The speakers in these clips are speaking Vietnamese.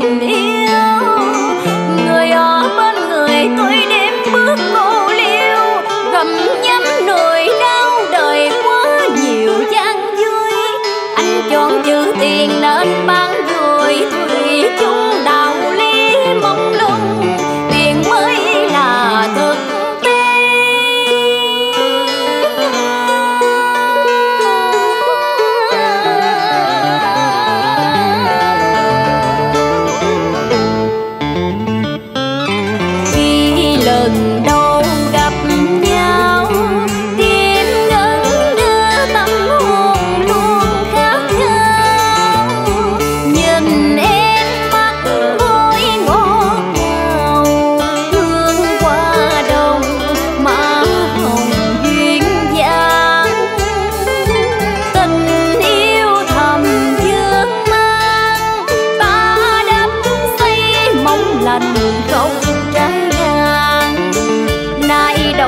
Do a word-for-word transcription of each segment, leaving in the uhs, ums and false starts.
tình yêu. Người ở bên người tôi đêm bước cô liêu, gặm nhấm nỗi đau đời quá nhiều gian vui. Anh chọn chữ tiền nên ban vui, thủy chung đạo lý mong lung, tiền mới là thực tế. Khi lần đầu gặp nhau, tim ngẩn đưa tâm hồn luôn khát khao. Nhìn em mắt vội ngọt ngào, thương qua đồng má hồng duyên dáng. Tình yêu thầm vương mang, ta đắm say mong lành không trái. Đôi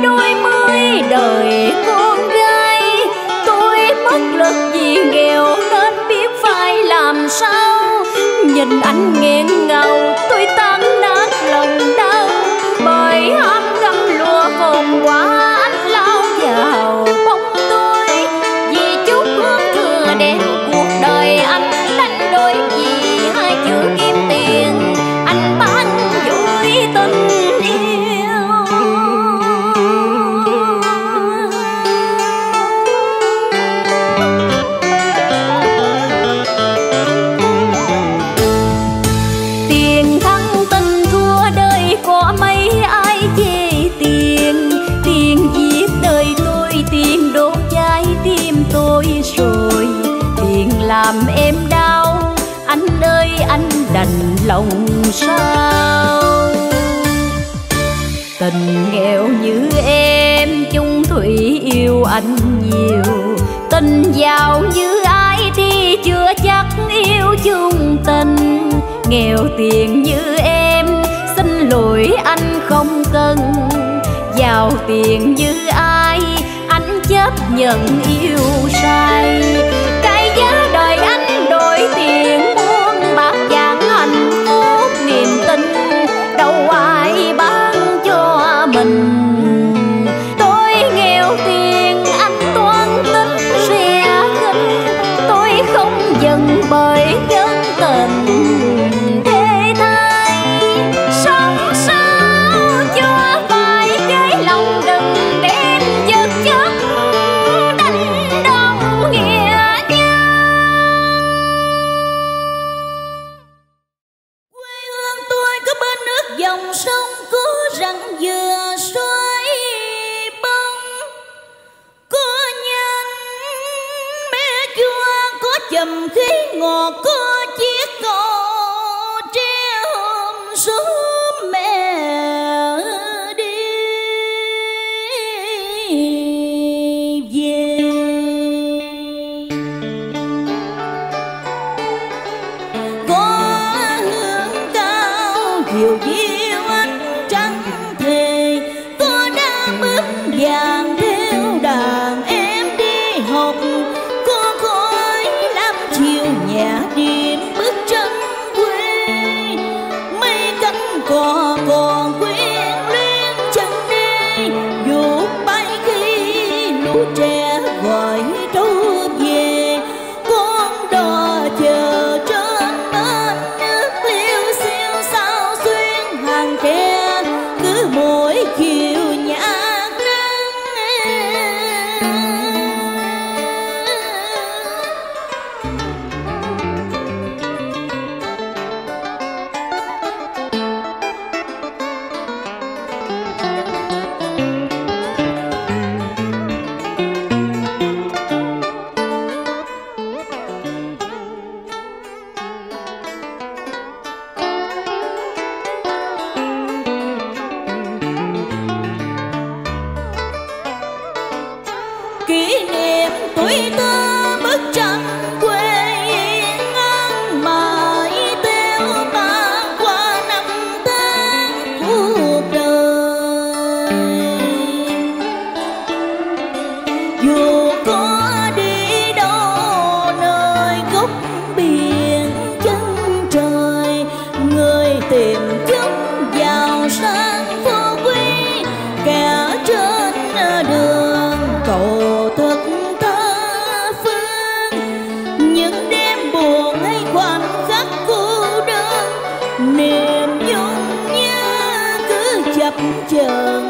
mươi đời con gái, tôi bất lực vì nghèo nên biết phải làm sao. Nhìn anh nghẹn ngào, tôi tan nát lòng đau, bởi ham gấm lụa phồn quá anh lao vào bóng tôi. Vì chút hướng thừa đen cuộc đời anh đánh đổi vì hai chữ kiếm tiền, anh bán dối tình yêu. Làm em đau, anh ơi anh đành lòng sao. Tình nghèo như em chung thủy yêu anh nhiều, tình giàu như ai thì chưa chắc yêu chung tình. Nghèo tiền như em xin lỗi anh không cần, giàu tiền như ai anh chấp nhận yêu sai. Bởi nhân tình thế thay, sống sao cho phải cái lòng đừng đem chất chất đánh đồng nghĩa nhân. Quê hương tôi có bên nước dòng sông, có rặng dừa xoay bông, có nhánh mé chua, có chầm khí ngọt, có chiếc cầu tre hôm xuống mẹ đi về. Chàng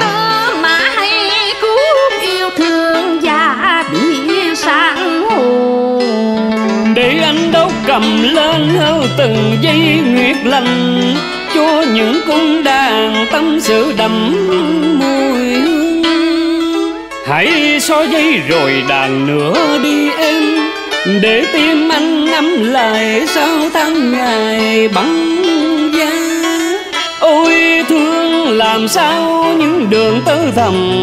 tơ mãi hay cứu yêu thương cầm lên hao từng giây nguyệt lành cho những cung đàn tâm sự đậm mùi hương. Hãy so dây rồi đàn nữa đi em, để tim anh ngắm lại sau tháng ngày băng giá. Ôi thương làm sao những đường tơ thầm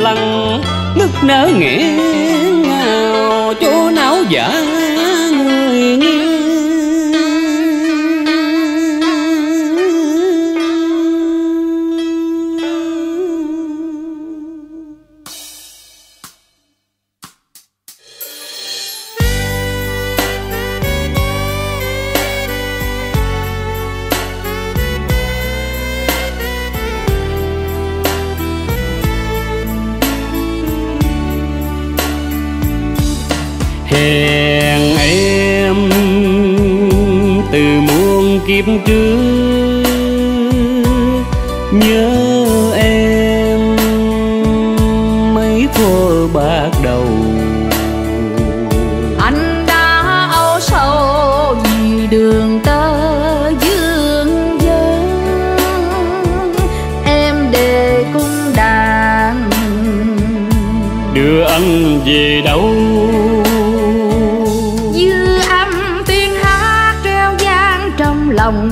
lặng nức nở nghẹn ngào chỗ náo giả người nghe. Hẹn em từ muôn kiếp trước, nhớ em mấy thuở bắt đầu. Anh đã âu sầu vì đường tơ dương dâng, em để cung đàn đưa anh về đâu. Lòng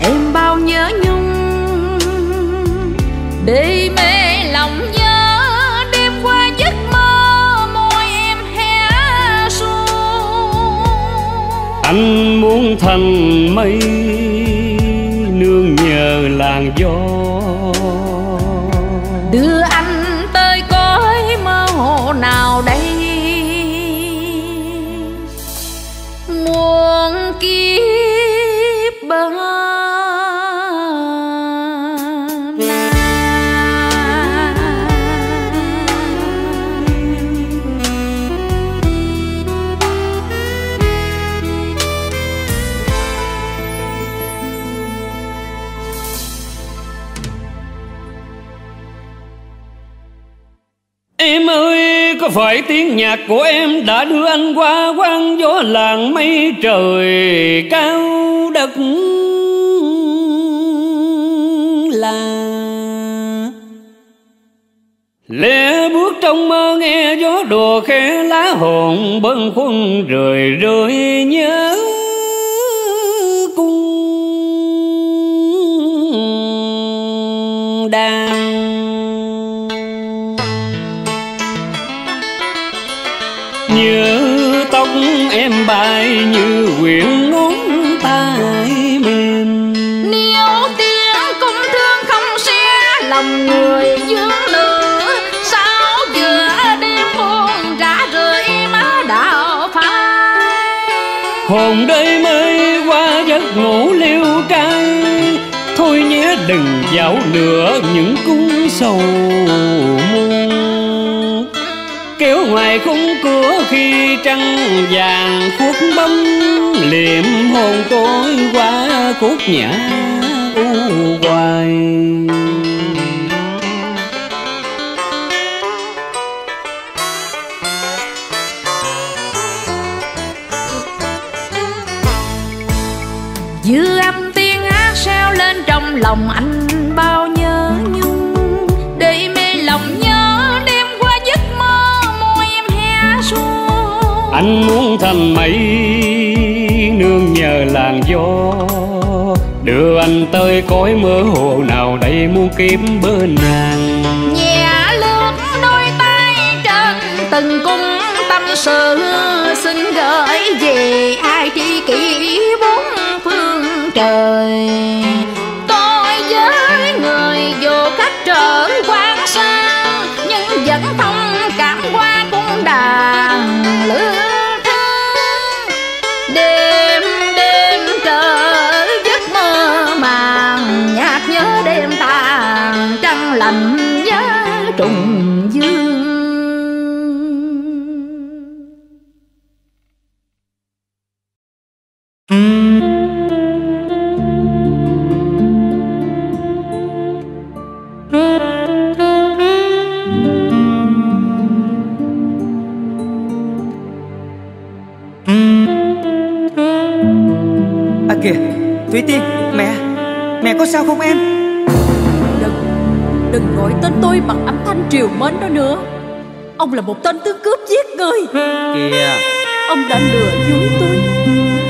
em bao nhớ nhung để mê lòng nhớ, đêm qua giấc mơ môi em hé xuống. Anh muốn thành mây nương nhờ làn gió, đưa anh tới cõi mơ hồ nào đây. Muôn kiếp em ơi, có phải tiếng nhạc của em đã đưa anh qua quang gió làng mây trời cao đất là? Lẽ bước trong mơ nghe gió đùa khẽ lá hồn bâng khuâng rời rơi nhớ cung đàn. Như tóc em bay như quyển ngón tay mềm, nếu tiếng cũng thương không xé lòng người dương lửa. Sao giữa đêm buồn rã rượi má đào phai, hồn đây mới qua giấc ngủ liêu trai. Thôi nhé đừng dạo nữa những cung sầu muôn, kéo ngoài khung cửa khi trăng vàng khuất bóng liệm hồn tối qua khúc nhã u hoài. Dư âm tiếng hát xeo lên trong lòng anh bao nhớ nhung, để mê lòng nhớ đêm qua giấc mơ môi em hé xuống. Anh muốn thành mây nương nhờ làn gió, đưa anh tới cõi mơ hồ nào đây. Muốn kiếm bên nàng nhẹ lướt đôi tay trên từng cung tâm sự, xin gửi về ai tri kỷ bốn phương trời. Tôi với người vô khách trở quan xa, nhưng vẫn thông cảm qua cung đàn lứa. Đêm đêm trở giấc mơ màng, nhạt nhớ đêm tàn trăng lạnh nhớ trùng dương. Kìa Thúy Tiên, mẹ mẹ có sao không em? Đừng đừng gọi tên tôi bằng âm thanh triều mến đó nữa. Ông là một tên tướng cướp giết người. Kìa, ông đã lừa dối tôi,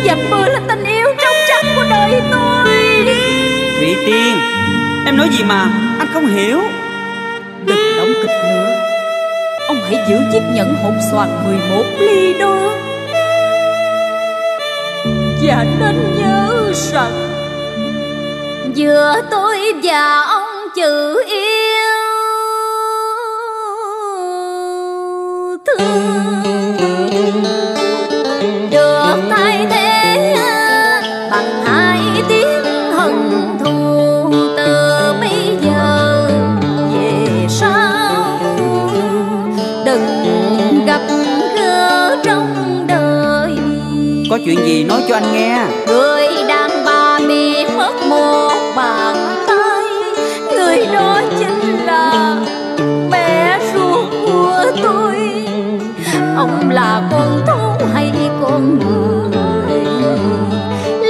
dặm bừa là tình yêu trong trắng của đời tôi. Thủy Tiên, em nói gì mà anh không hiểu? Đừng đóng kịch nữa, ông hãy giữ chiếc nhẫn hộp xoàn mười một ly đó. Và nên nhớ rằng giữa tôi và ông chữ yêu thương được thay thế bằng hai tiếng hận thù. Từ bây giờ về sau đừng gặp gỡ trong đời. Có chuyện gì nói cho anh nghe. Người đàn bà bị mất một bàn tay, người đó chính là mẹ ruột của tôi. Ông là con thú hay con người,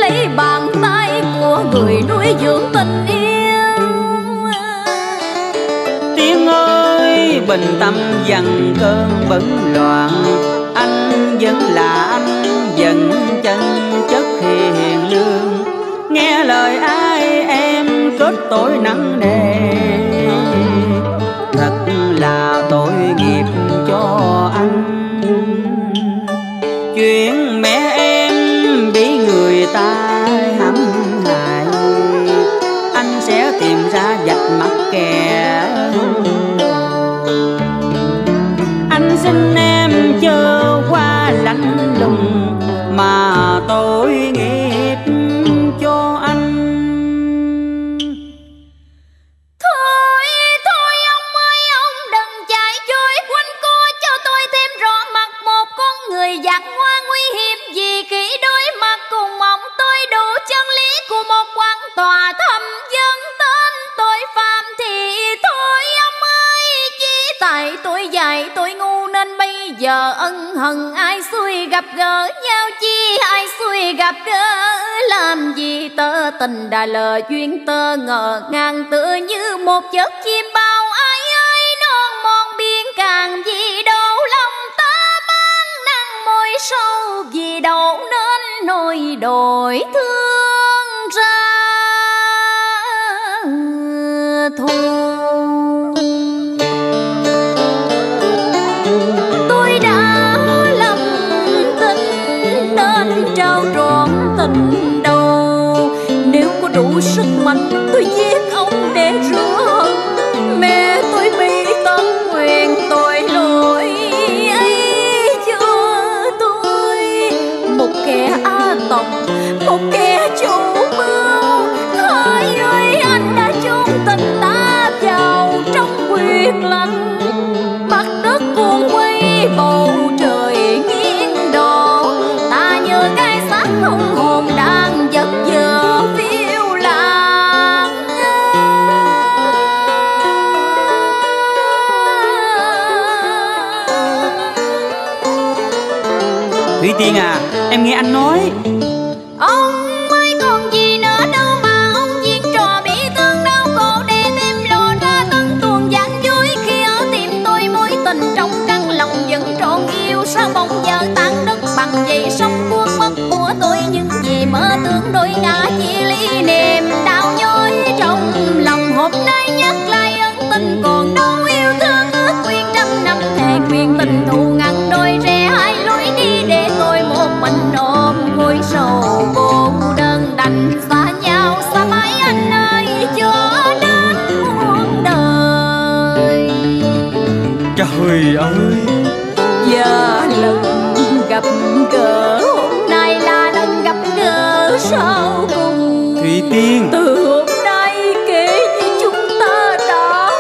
lấy bàn tay của người nuôi dưỡng tình yêu. Tiếng ơi, bình tâm dằn cơn bấn loạn, anh vẫn là anh, vẫn chân chất hiền lương. Nghe lời ai em kết tội nặng nề, thật là tội nghiệp cho anh. Chuyện mẹ em bị người ta hãm hại, anh sẽ tìm ra vạch mặt kẻ. Anh xin em chớ qua lạnh lùng mà tôi nghiệp cho anh. Thôi thôi ông ơi, ông đừng chạy trôi quanh co cho tôi thêm rõ mặt một con người giặc hoa nguy hiểm. Vì kỹ đối mặt cùng ông, tôi đủ chân lý của một quan tòa thâm dân tên tội phạm. Thì thôi ông ơi, chỉ tại tôi dạy tôi ngu nên bây giờ ân hận ai xui gặp gỡ nhau chi ai xui gặp gỡ. Làm gì tơ tình đã lờ duyên tơ ngờ ngàng, tựa như một giấc chim bao ai ơi non mòn biên càng. Vì đâu lòng ta mang nặng môi sâu, vì đâu nên nỗi đổi thương ra thôi. Đủ sức mạnh tôi giết ông để rửa hận mẹ tôi bị tấm nguyện tội lỗi ấy cho tôi. Một kẻ á tộc, một kẻ chủ mưu, hỡi ơi anh đã chôn tình ta vào trong quyệt lạnh. Mặt đất cuồng quay, bầu trời nghiêng đổ, ta nhớ cái xác không hồn đang giật giờ phía Thủy Tiên à, em nghe anh nói. Ông mới còn gì nữa đâu mà ông diễn trò bị thương đau khổ để tìm lộ ra tấn tuồng giảng vui. Khi ở tìm tôi mối tình trong căn lòng vẫn trọn yêu, sao bỗng giờ tan đất bằng dây sóng cuốn mất của tôi. Nhưng vì mơ tưởng đôi ngã chia ly niềm đau nhói trong lòng, hôm nay nhắc lại ân tình còn đâu yêu thương ước nguyện trăm năm thề nguyện tình thù ngăn đôi rẽ hai lối đi để tôi một mình ôm ngôi sầu cô đơn đành xa nhau xa mãi anh ơi cho đến muôn đời. Trời ơi, giờ lần gặp gỡ hôm nay là lần gặp gỡ sau cùng. Thủy Tiên, từ hôm nay kể như chúng ta đã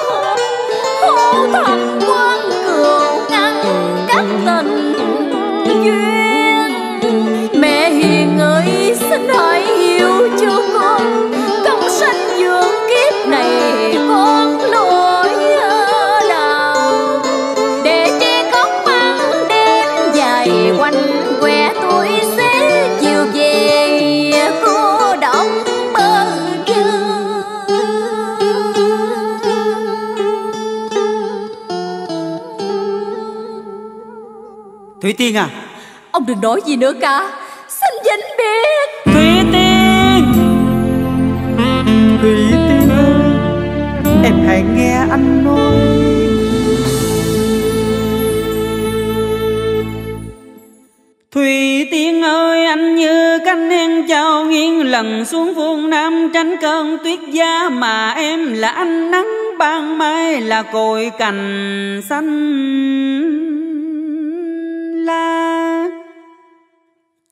hôn thầm quan cừu ngăn các tình duyên. Mẹ hiền ơi, xin hãy yêu cho con, công sanh dưỡng kiếp này con lỗi nào để che khóc băng đêm dài quanh que tôi sẽ chiều về cô. Thúy Tiên à, ông đừng nói gì nữa cả, xin vĩnh biệt. Thúy Tiên, Thúy Tiên ơi, em hãy nghe anh nói. Thúy Tiên ơi, anh như cánh ngang trao nghiêng lần xuống phương Nam tránh cơn tuyết giá, mà em là ánh nắng ban mai, là cội cành xanh la.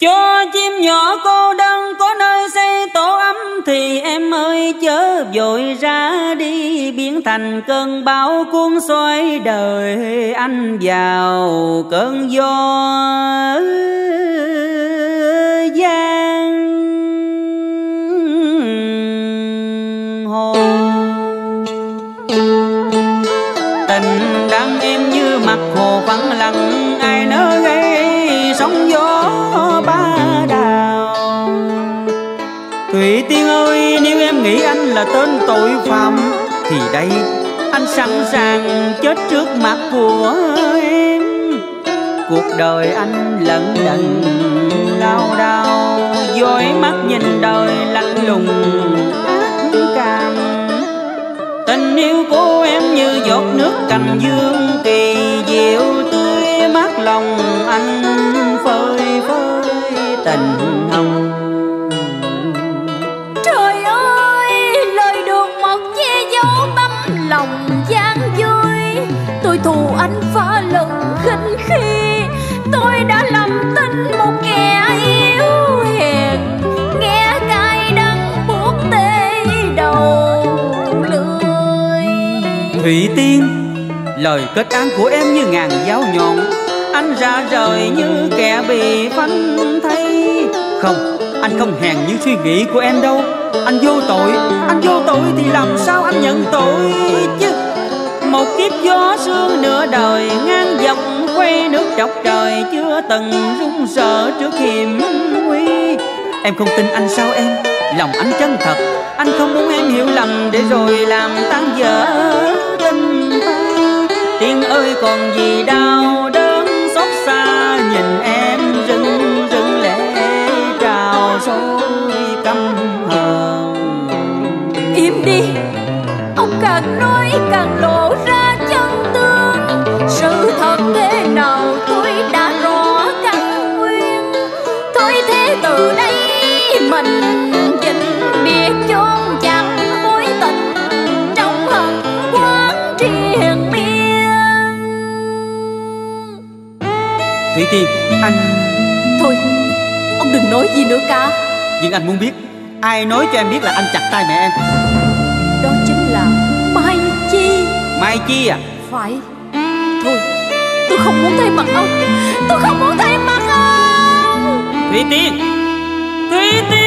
Cho chim nhỏ cô đơn có nơi xây tổ ấm, thì em ơi chớ vội ra đi, biến thành cơn bão cuốn xoáy đời anh vào cơn gió giang hồ. Tình đắng em như mặt hồ vắng lặng, Thủy Tiên ơi, nếu em nghĩ anh là tên tội phạm, thì đây, anh sẵn sàng chết trước mặt của em. Cuộc đời anh lận đận lao đao, dối mắt nhìn đời lạnh lùng ác cảm. Tình yêu của em như giọt nước cành dương, kỳ diệu tươi mát lòng anh phơi phới tình hồng. Lòng gian vui, tôi thù anh phá lần khinh khi tôi đã làm tin một kẻ yếu hèn, nghe cay đắng buốt tê đầu lưỡi. Thủy Tiên, lời kết án của em như ngàn giáo nhọn, anh ra rời như kẻ bị phanh thay. Không, anh không hèn những suy nghĩ của em đâu. Anh vô tội, anh vô tội thì làm sao anh nhận tội chứ. Một kiếp gió sương nửa đời ngang dọc, quay nước chọc trời chưa từng run sợ trước hiểm nguy. Em không tin anh sao em, lòng anh chân thật, anh không muốn em hiểu lầm để rồi làm tan vỡ tình ta. Tiên ơi còn gì đau đớn xót xa, nhìn em rưng rưng lệ trào sôi căm hờn. Im đi, ông càng nói càng lộ ra chân tướng, sự thật thế nào tôi đã rõ căn nguyên. Thôi thế từ đây mình vĩnh biệt, chôn chặt mối tình trong hận quán triền miên. Thủy Tiên, anh... Thôi, ông đừng nói gì nữa cả. Nhưng anh muốn biết ai nói cho em biết là anh chặt tay mẹ em? Đó chính là Mai Chi. Mai Chi à? Phải. Thôi, tôi không muốn thấy mặt ông, tôi không muốn thấy mặt ông. Thủy Tiên, Thủy Tiên.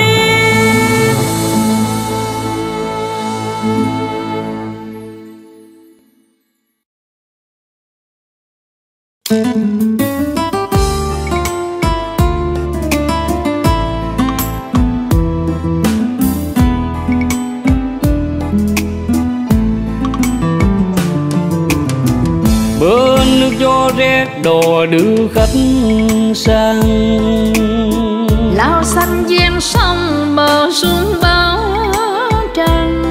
Đồ đưa khách sang lao xanh ven sông bờ xuống báo trăng.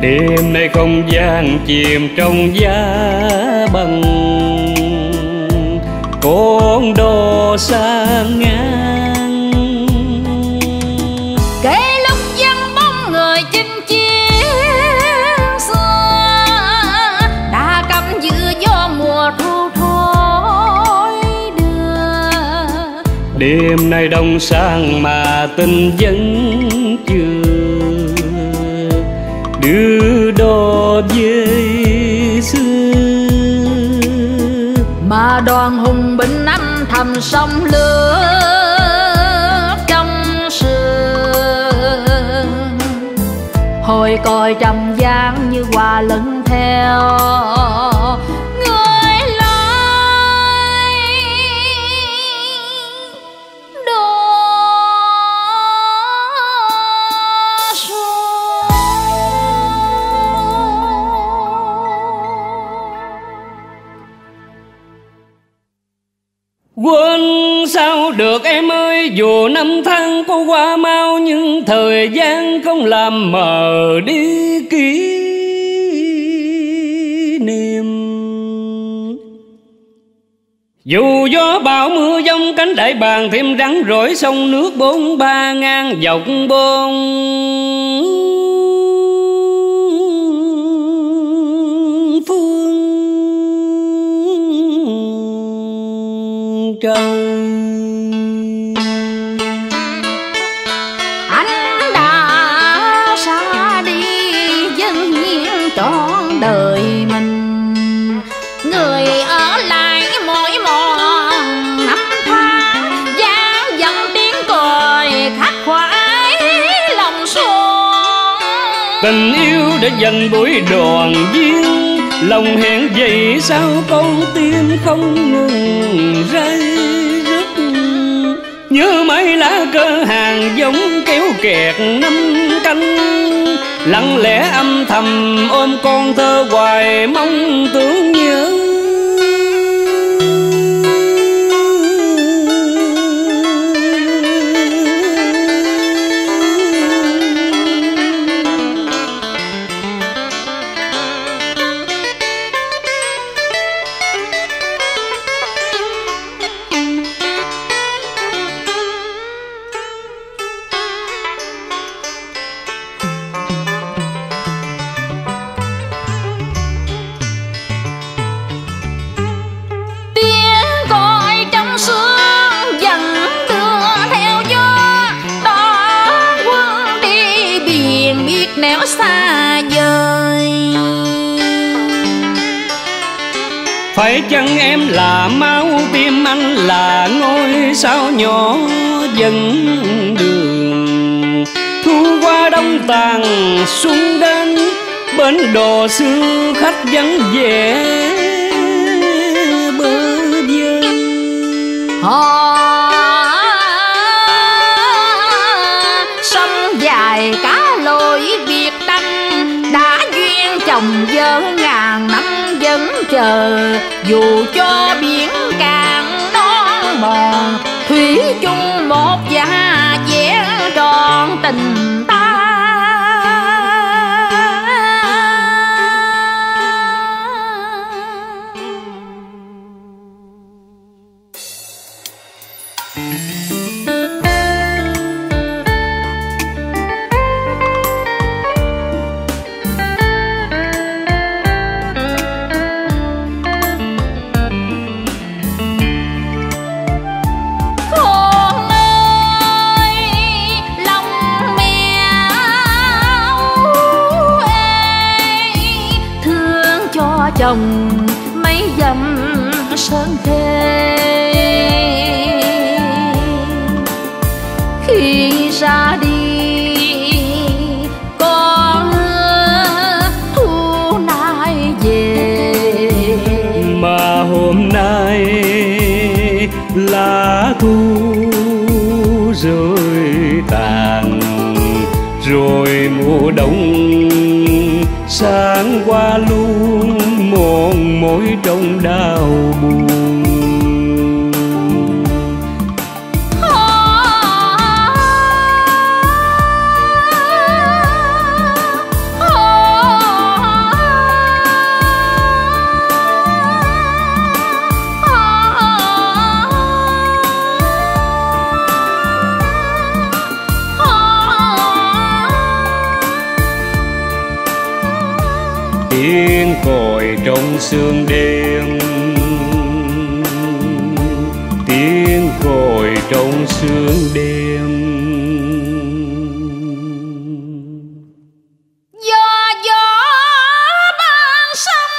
Đêm nay không gian chìm trong giá bằng, con đồ xa ngang. Kể lúc dân bóng người chinh chiến xưa, đã cầm giữa gió mùa thu. Đêm nay đông sang mà tình vẫn chưa đưa đò về xưa. Mà đoàn hùng binh âm thầm sông lửa trong sương, hồi còi trầm giang như hòa lẫn theo Quên sao được em ơi, dù năm tháng có qua mau nhưng thời gian không làm mờ đi ký niệm. Dù gió bão mưa giông cánh đại bàng thêm rắn rỗi sông nước bốn ba ngang dọc bôn. Trời. Anh đã xa đi dâng hiến trọn đời mình, người ở lại mỗi mòn năm tháng, giá dần tiếng cười khắc khoải lòng son. Tình yêu đã dành buổi đoàn viên, lòng hẹn vậy sao con tim không ngừng rơi rớt. Như mấy lá cơ hàng giống kéo kẹt năm canh, lặng lẽ âm thầm ôm con thơ hoài mong tưởng nhớ. Phải chăng em là máu tim, anh là ngôi sao nhỏ dẫn đường. Thu qua đông tàn xuân đến, bến đồ xưa khách vắng vẻ bơ vơ. Họ sông dài cá lội biệt tanh, đã duyên chồng vợ ngàn năm vẫn chờ. Dù cho biển càng non mòn, thủy chung một và vẽ tròn tình ta. Chồng mấy dặm sơn thê, khi ra đi con thu nai về. Mà hôm nay lá thu rồi tàn, rồi mùa đông sáng qua luôn mòn mỏi trong đau buồn. Tiếng còi trong sương đêm, tiếng còi trong sương đêm. Do gió ban sông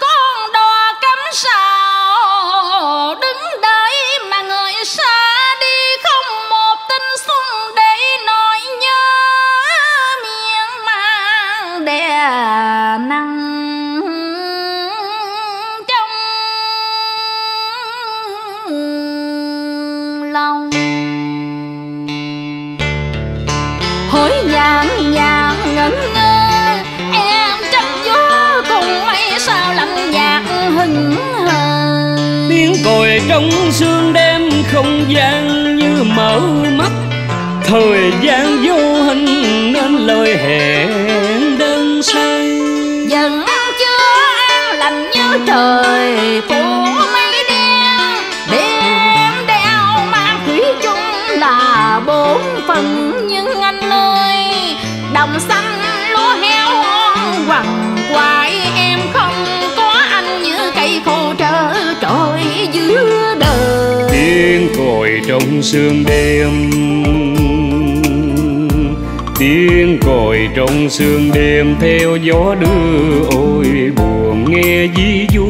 con đò cắm sào, đứng đợi mà người xa đi không một tin xuân để nỗi nhớ miên man đè nặng. Long còi trong sương đêm, không gian như mở mắt, thời gian vô hình nên lời hẹn đơn say. Vẫn chưa an lành như trời phủ mây đen, đêm đeo mang thủy chung là bốn phần. Nhưng anh ơi, đồng xanh lúa héo hoang quằn quại, em không có anh như cây khô trơ trọi giữa đời. Tiếng còi trong sương đêm, tiếng còi trong sương đêm theo gió đưa ôi buồn nghe dí dú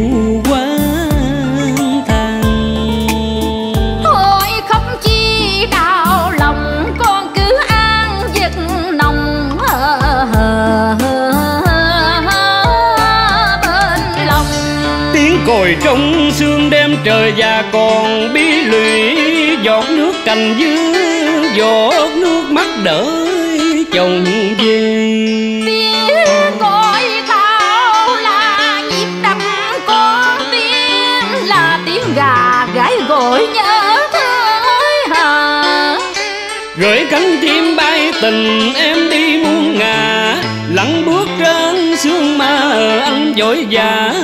quán than. Thôi không chi đau lòng con cứ an giấc nồng hờ hờ bên lòng. Tiếng còi trong sương đêm trời già còn bí lụy, giọt nước cành dương giọt nước mắt đỡ chồng về. Tiếng gọi tao là nhịp đập con tim, là tiếng gà gái gọi nhớ thương hờ. Gửi cánh chim bay tình em đi muôn ngà, lặng bước trên sương mà anh vội vã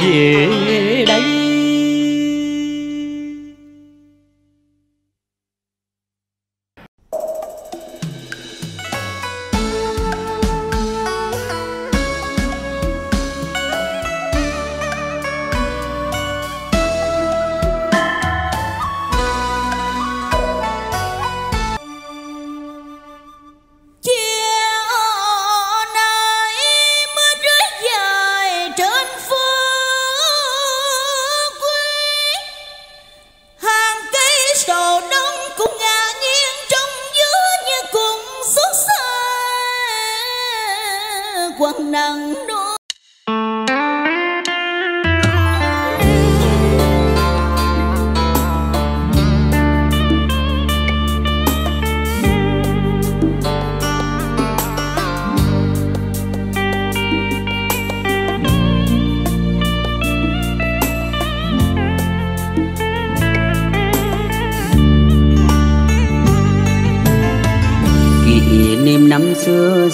về đây.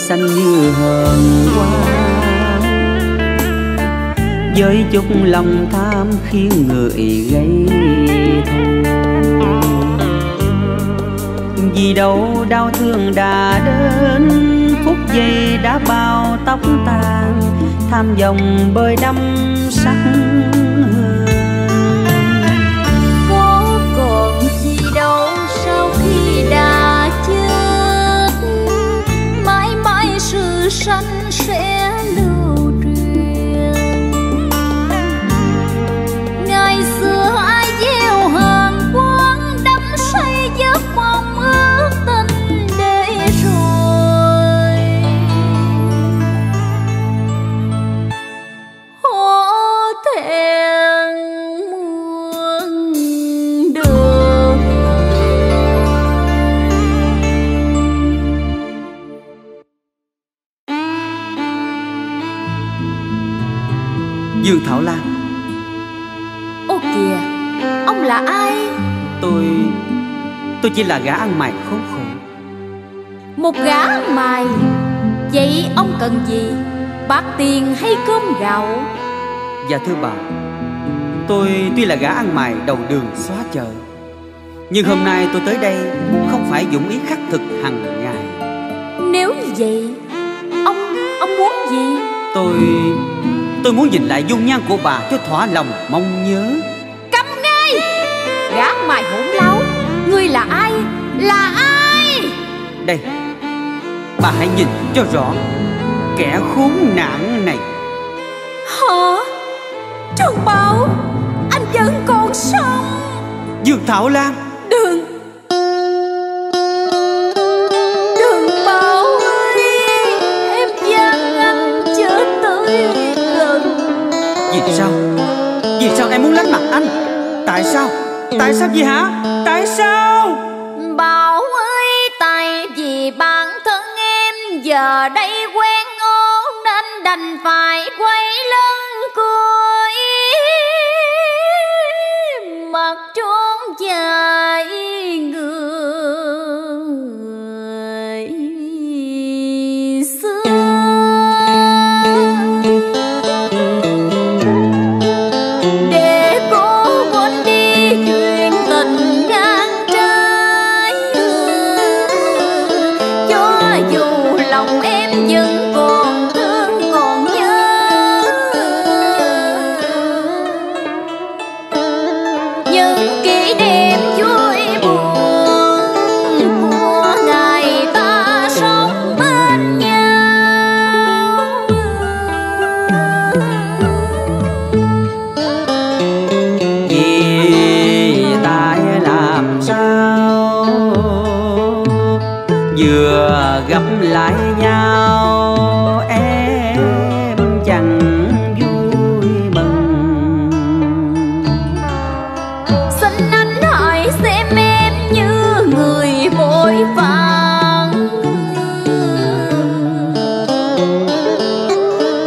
Xanh như hờn hoa, với chút lòng tham khiến người gây thù. Vì đâu đau thương đã đến phút giây đã bao tóc tan, tham vọng bơi đắm sắc hương. Có còn gì đâu sau khi đã chết, sự sanh sẽ lưu truyền. Ngày xưa ai gieo hàn quán đắm say giấc mộng ước tình, để rồi hổ thẹn muôn đường. Dương Thảo Lan. Ô kìa, ông là ai? Tôi... tôi chỉ là gã ăn mày khốn khổ. Một gã ăn mày? Vậy ông cần gì? Bạc tiền hay cơm gạo? Dạ thưa bà, tôi tuy là gã ăn mày đầu đường xóa chợ, nhưng hôm nay tôi tới đây không phải dũng ý khắc thực hằng ngày. Nếu như vậy, ông... ông muốn gì? Tôi... Tôi muốn nhìn lại dung nhan của bà cho thỏa lòng mong nhớ. Câm ngay! Gã mày hỗn láo, ngươi là ai? Là ai? Đây, bà hãy nhìn cho rõ kẻ khốn nạn này. Hả? Trường Bảo, anh vẫn còn sống. Dương Thảo Lan. Đừng! Vì sao? Vì sao em muốn lánh mặt anh? Tại sao? Tại sao vậy hả? Tại sao? Bảo ơi, tại vì bản thân em giờ đây quen ôn nên đành phải quay lưng cười. bạc trốn chạy người xưa. Để cô quên đi chuyện tình ngang trái, cho dù lòng em vẫn vừa gặp lại nhau em chẳng vui mừng. Xin anh hỏi xem em như người vội vàng,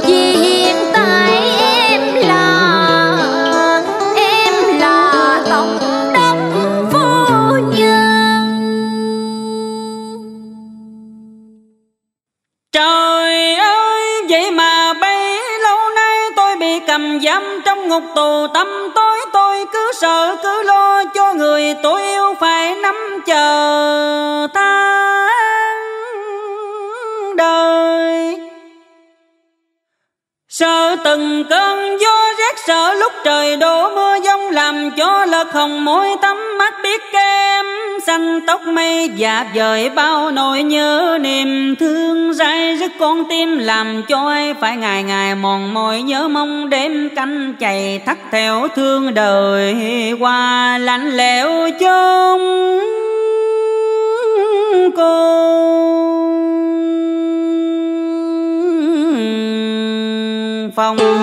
vì hiện tại em là em là tổng đốc phu nhân. Trời ơi, vậy mà bấy lâu nay tôi bị cầm giam trong ngục tù tăm tối. Tôi cứ sợ cứ lo cho người tôi yêu phải nắm chờ tháng đời. Sợ từng cơn gió rét, sợ lúc trời đổ mưa giông làm cho lợt hồng môi tắm mắt biết kem xanh tóc mây dạt dời bao nỗi nhớ niềm thương rai rứt con tim làm cho ai phải ngày ngày mòn mỏi nhớ mong đêm canh chày thắt theo thương đời qua lạnh lẽo chốn cô phòng.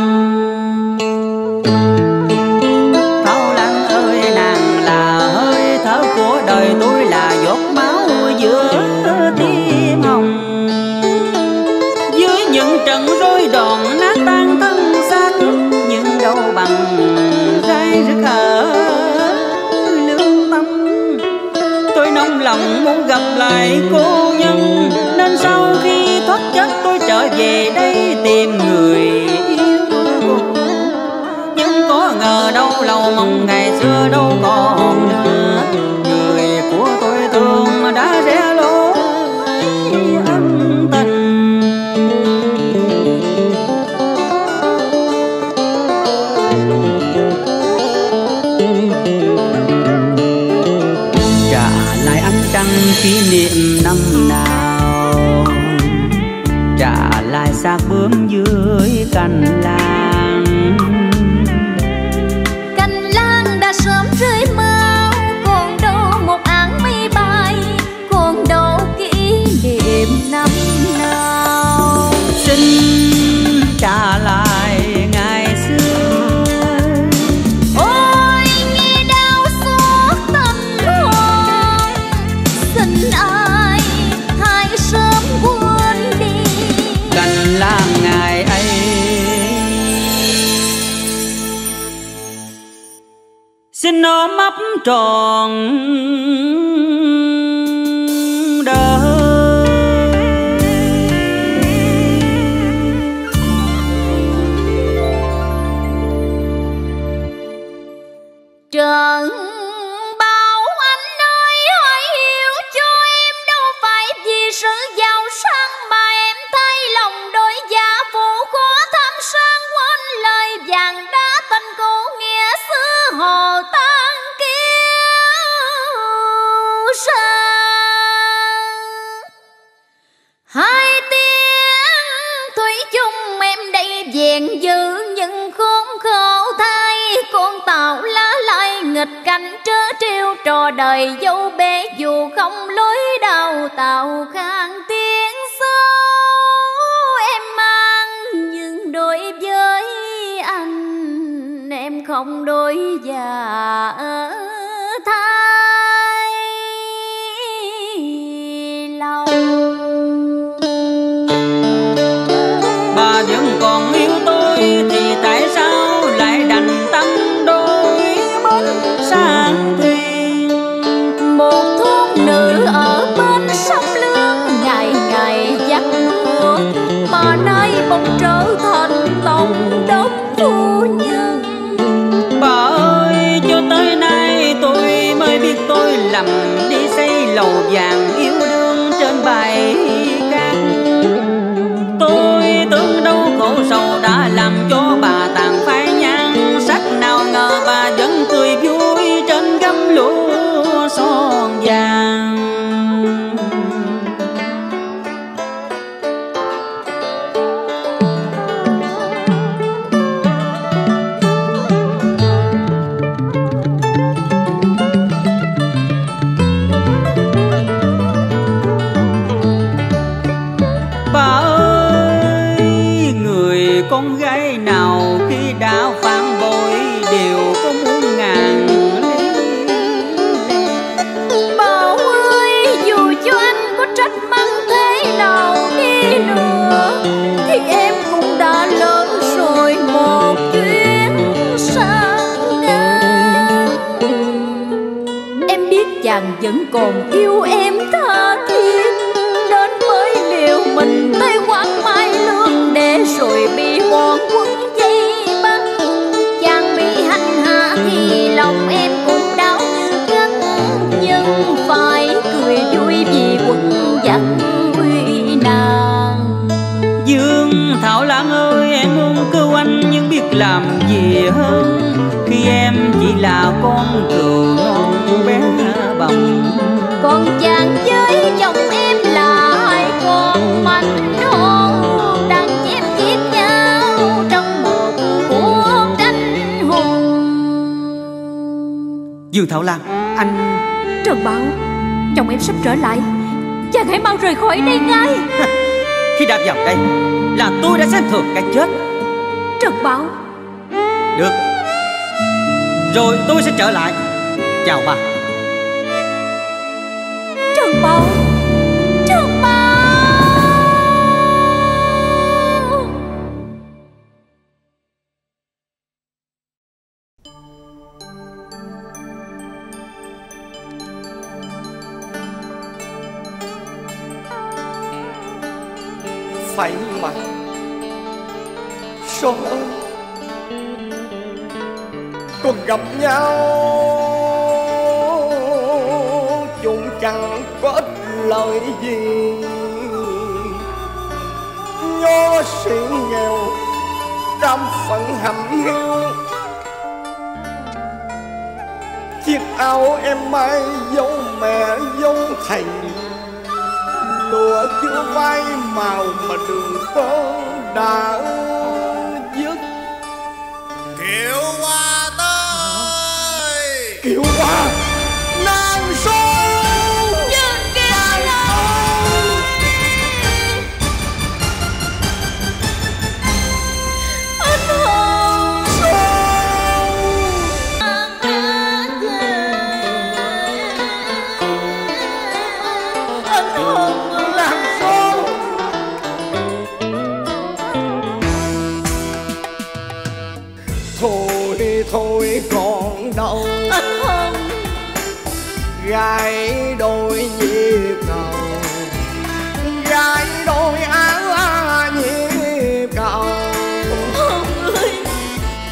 Lòng muốn gặp lại cô nhân nên sau khi thoát chết tôi trở về đây tìm người yêu cô, nhưng có ngờ đâu lâu mong ngày xưa đâu còn nữa. Người của tôi thương đã rẽ lối ân tình. Kỷ niệm năm nào trả lại xác bướm dưới cành làng. Cành làng đã sớm rơi mau, còn đâu một áng mây bay, còn đâu kỷ niệm năm nào. Xin trả lại ngày xưa. Ôi nghe đau xót tâm hồn, xin ai hãy sớm quên đi cành làng ngày ấy. Xin ôm ấp tròn đời. Trần Bảo Anh ơi, hãy hiểu cho em, đâu phải vì sự giàu sang mà em thay lòng đổi dạ phụ khó tham sang quên lời vàng đã tình cũ nghĩa xưa hồ tan kiêu sang. Hai tiếng thủy chung em đây vẹn giữ những khốn khổ thay con tàu lá lai nghịch cảnh trớ trêu trò đời dâu bé dù không lối đầu tàu khang tiếng xấu em mang nhưng đối với anh em không đối già thay lòng. Bà vẫn còn yêu tôi thì tại sao lại đành tăng đôi bến xa. Dương Thảo Lan, anh... Trần Bảo, chồng em sắp trở lại. Chàng hãy mau rời khỏi đây ngay. Khi đạp vào đây là tôi đã xem thường cái chết. Trần Bảo. Được, rồi tôi sẽ trở lại. Chào bà. Trần Bảo. Trần Bảo. Phải mà, sao còn gặp nhau chúng chẳng có ích lợi gì. Nho sĩ nghèo trăm phận hầm hiu, chiếc áo em may dấu mẹ dấu thầy, lụa chưa vai màu mà đường phố đã dứt. Kiều Hoa tới, Kiều Hoa nàng sâu dứt kiều sâu. Anh hồn sâu, anh hồn thôi còn đâu anh Hân gái đôi nhịp cầu, gái đôi áo à nhịp cầu. Hân ơi,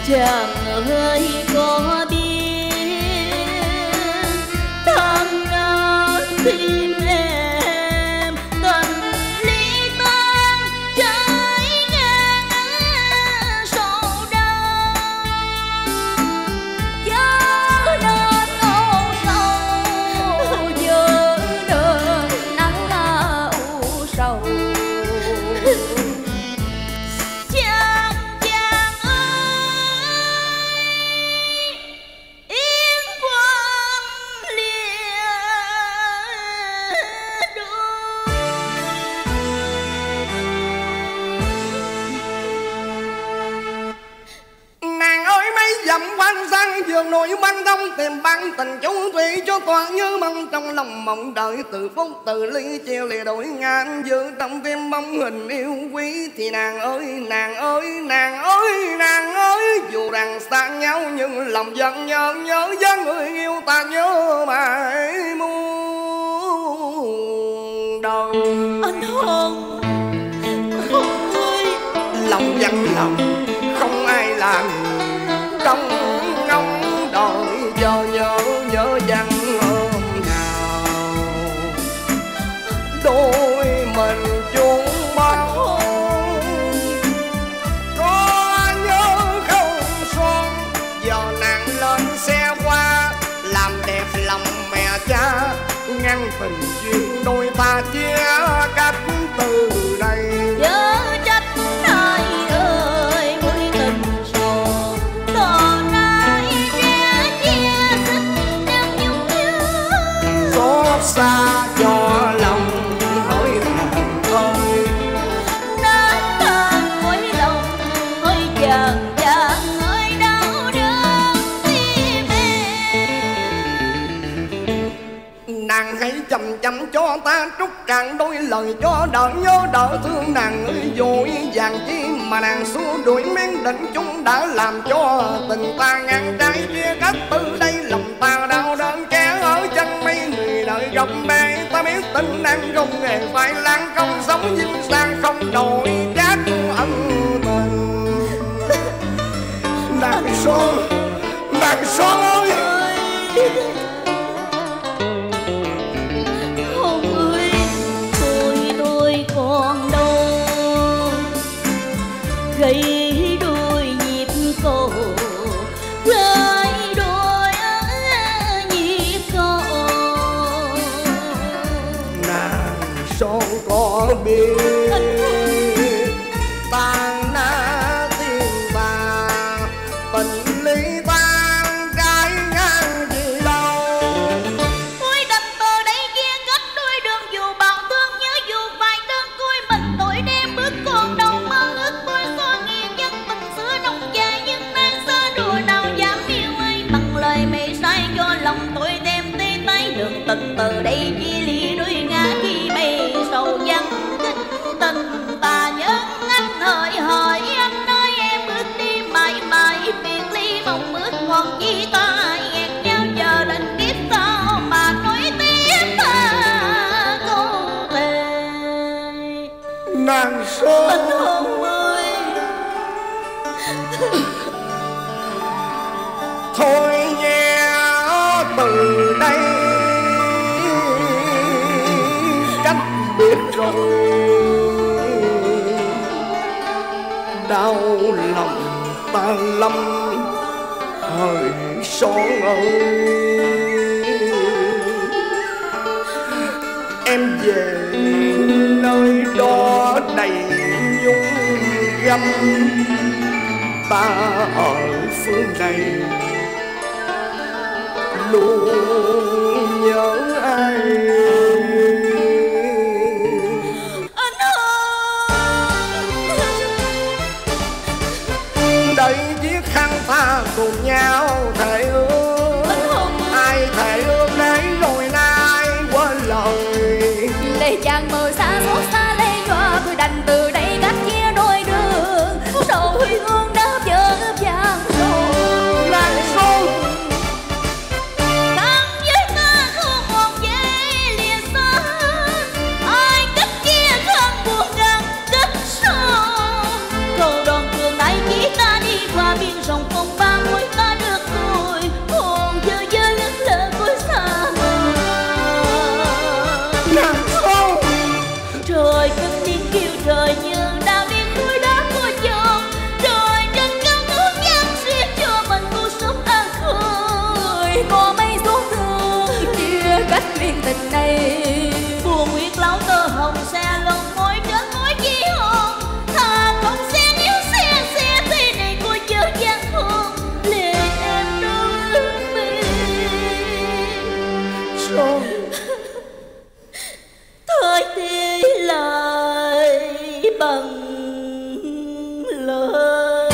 chàng ơi có biết thằng nào tìm em tình ly tan trái ngang sầu đau. Chàng chàng ơi rồi ban đông tìm ban tình chủ thủy cho toàn như mong trong lòng mộng đợi từ phút từ ly chiều lìa đổi ngang giữa trong tim bóng hình yêu quý thì nàng ơi nàng ơi nàng ơi nàng ơi dù rằng xa nhau nhưng lòng vẫn nhớ nhớ với người yêu ta nhớ mãi muôn đời. Anh Hồng, Hồng ơi, lòng vẫn lòng không ai làm trong ngóng đợi cho nhớ nhớ dần hôm nào đôi mình chung bao có nhớ không son giờ nàng lên xe qua làm đẹp lòng mẹ cha ngăn tình duyên đôi ta chia cách từ đây nhớ trách ai ơi với tình sầu đó nay chia chia xích theo những thứ xót xa cho lòng hỏi nàng ơi nát tan mỗi lòng hơi chàng chàng hơi đau đớn tim em. Nàng hãy chầm chầm cho ta trúc càng đôi lời cho đỡ nhớ đỡ thương nàng ơi dội vàng chi mà nàng xua đuổi miếng định chúng đã làm cho tình ta ngàn trái chia cách từ đây lòng ta đau đớn kẻ ở chân mấy người đợi gặp mẹ ta biết tình nàng không hề phải lang công sống dinh sang không đổi trác ân tình. Nàng Son, nàng Son ơi, gãy đôi nhịp cầu gãy đôi nhịp cầu nàng Son có biết tan nát tim ta tình lý tan trái ngang gì đâu cuối đâm tôi đấy chia cách đôi đường dù bao thương nhớ dù vài đơn cuối mình tuổi đêm bước còn đâu mơ ước tôi xóa nghe dân tình xưa nông già nhưng mang xa đùa nào dám yêu ai bằng lời mày sai cho lòng tôi đem tê tái đường tình từ đây chia ly đôi ngã khi bay sầu vắng kính tình ta nhớ anh hỡi hỡi anh ơi em bước đi mãi mãi biệt ly mong ước còn chi ta hẹn nhau chờ định kiếp sau mà nói tiếng ta câu thề. Nàng Son, anh Hồng ơi, thôi nhé từ đây cách biệt rồi đau lòng ta lắm hỡi Son ơi em về nơi đó đầy nhung gấm ta ở phương này luôn nhớ ai. Ta cùng nhau thề ước ai thề ước đấy rồi nay quên lời lệ chàng mờ xa xót xa lê doa tôi đành từ đây cách chia đôi đường rồi hương đáp chờ ướp vàng rồi nàng Son tắm với ta không một giây lìa xa ai cách chia không buồn gắng cách xa cầu đoàn trường đại chỉ ta đi qua biên sông phong ba mối ta được rồi hồn giờ giờ lướt lờ cuối xa nàng Son trời cất tiếng kêu trời nhưng đã biết núi đá của chồng trời trên cao ngút nhắn riêng cho mình cuộc sống an khơi có mấy số thương chia cách liên tình này buồn nguyệt lão tơ hồng xe lông môi trớn mối chi hồn ta không xe nếu xe xe thế này cô chớ gian hồn lệ em đôi mình Son thôi thì lại bằng lời.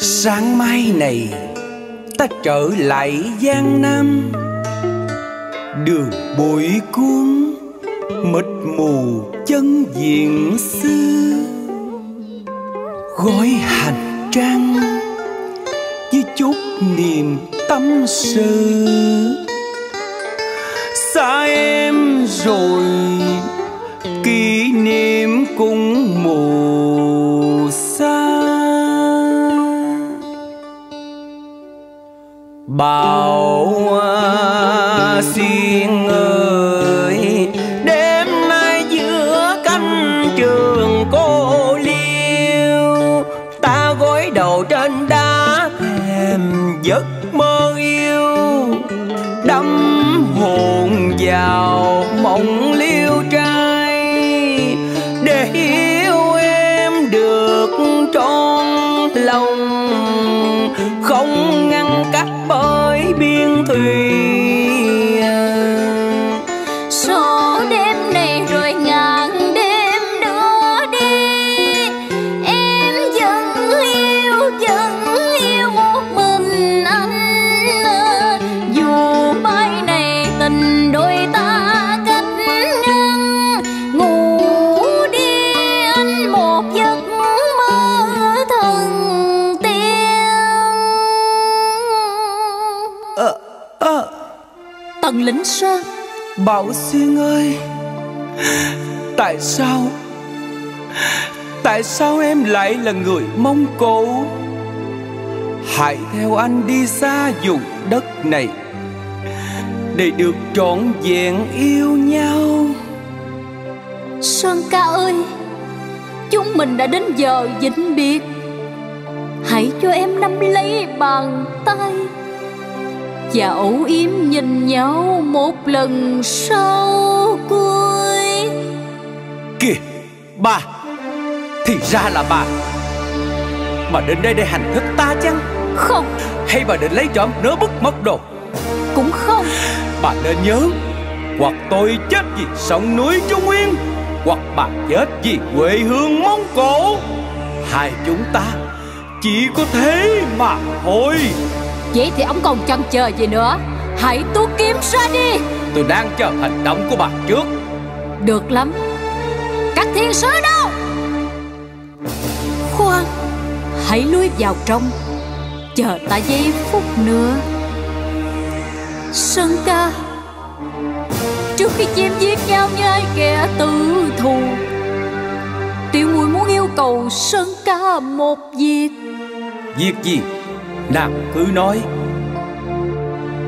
Sáng mai này ta trở lại Giang Nam, đường bụi cuốn mịt mù chân diện xưa. Gói hành trang với chút niềm tâm sự, xa em rồi kỷ niệm cũng mù xa. Bão Xuyên ơi, đêm nay giữa cánh trường cô liêu, ta gối đầu trên đá thèm giấc mơ yêu, đắm hồn vào mộng liêu trai để yêu em được trọn lòng, không ngăn cách bởi biên thùy. Số đêm này rồi ngàn đêm đưa đi, em vẫn yêu, vẫn yêu một mình anh. Dù mai này tình đôi ta cách nắng, ngủ đi anh một giấc mơ thần. Ờ, ờ. Tần Lĩnh Sơn. Bảo Xuyên ơi, tại sao, tại sao em lại là người Mông Cổ? Hãy theo anh đi xa vùng đất này để được trọn vẹn yêu nhau. Sơn ca ơi, chúng mình đã đến giờ vĩnh biệt, hãy cho em nắm lấy bàn tay và âu yếm nhìn nhau một lần sau cuối. Kìa, bà, thì ra là bà. Bà đến đây để hành thích ta chăng? Không. Hay bà định lấy trộm nớ bức mất đồ? Cũng không. Bà nên nhớ, hoặc tôi chết vì sông núi Trung Nguyên, hoặc bà chết vì quê hương Mông Cổ. Hai chúng ta chỉ có thế mà thôi. Vậy thì ông còn chần chờ gì nữa, hãy tú kiếm ra đi. Tôi đang chờ hành động của bà trước. Được lắm. Các thiên sứ đâu? Khoan, hãy lui vào trong, chờ ta giây phút nữa. Sơn ca, trước khi chém giết nhau như hai kẻ tử thù, Tiểu Muội muốn yêu cầu Sơn ca một việc. Việc gì? Nàng cứ nói.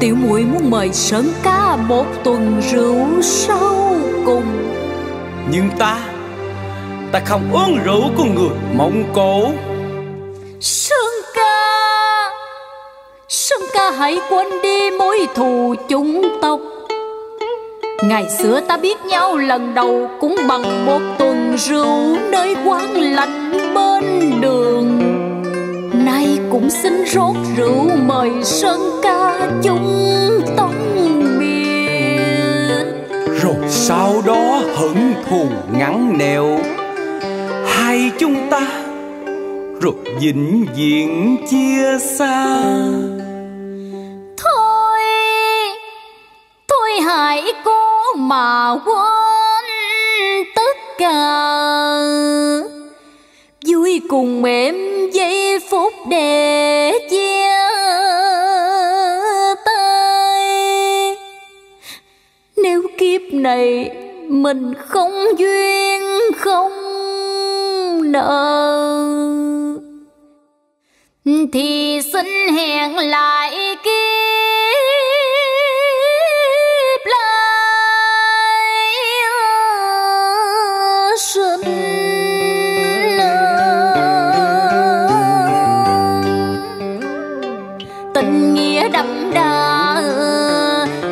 Tiểu Muội muốn mời Sơn ca một tuần rượu sau cùng. Nhưng ta Ta không uống rượu của người Mông Cổ. Sơn ca, Sơn ca hãy quên đi mối thù chủng tộc. Ngày xưa ta biết nhau lần đầu cũng bằng một tuần rượu nơi quán lạnh bên đường. Nay cũng xin rót rượu mời Sơn ca chung tống biệt. Rồi sau đó hận thù ngắn nẻo hai chúng ta, rồi vĩnh viễn chia xa. Thôi, thôi hãy cố mà quên tất cả, vui cùng em giây phút để chia tay. Nếu kiếp này mình không duyên không nợ, thì xin hẹn lại kiếp lại. Xin nghĩa đậm đà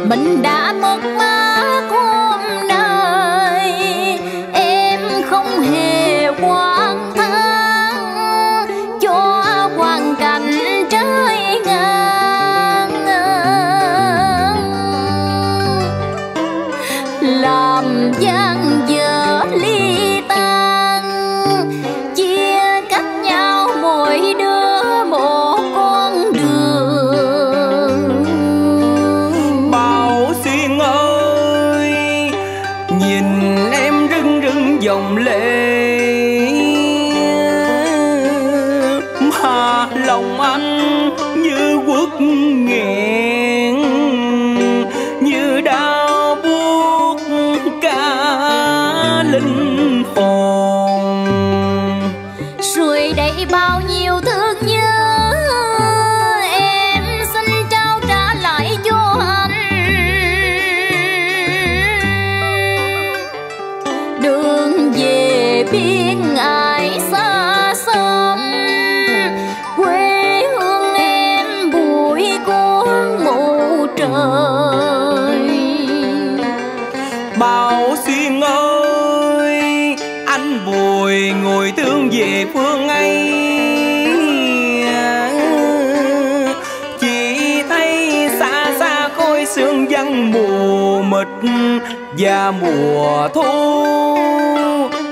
mình đã mất má hôm nay, em không hề quan thang cho hoàn cảnh trái ngang, làm gian dở ly tan chia cách nhau. dòng lệ hà lòng anh như quất nghẹn, như đau buốt cả linh hồn. Rồi đây bao nhiêu thương nhớ em xin trao trả lại cho anh. Đường về biên ải xa xăm, quê hương em bụi con mù trời. Bao xuyên ơi, anh Bùi ngồi thương về phương ấy, chỉ thấy xa xa khói sương vắng mù mịt, và mùa thu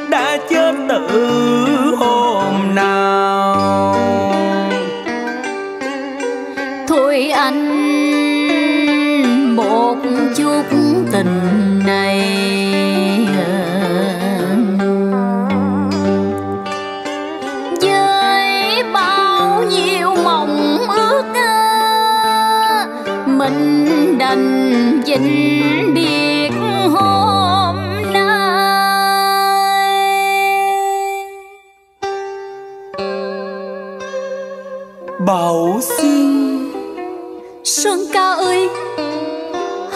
đã chết từ hôm nào. Thôi anh một chút tình này, với bao nhiêu mộng ước mình đành vĩnh biệt hôm nay. Bảo xin Sơn ca ơi,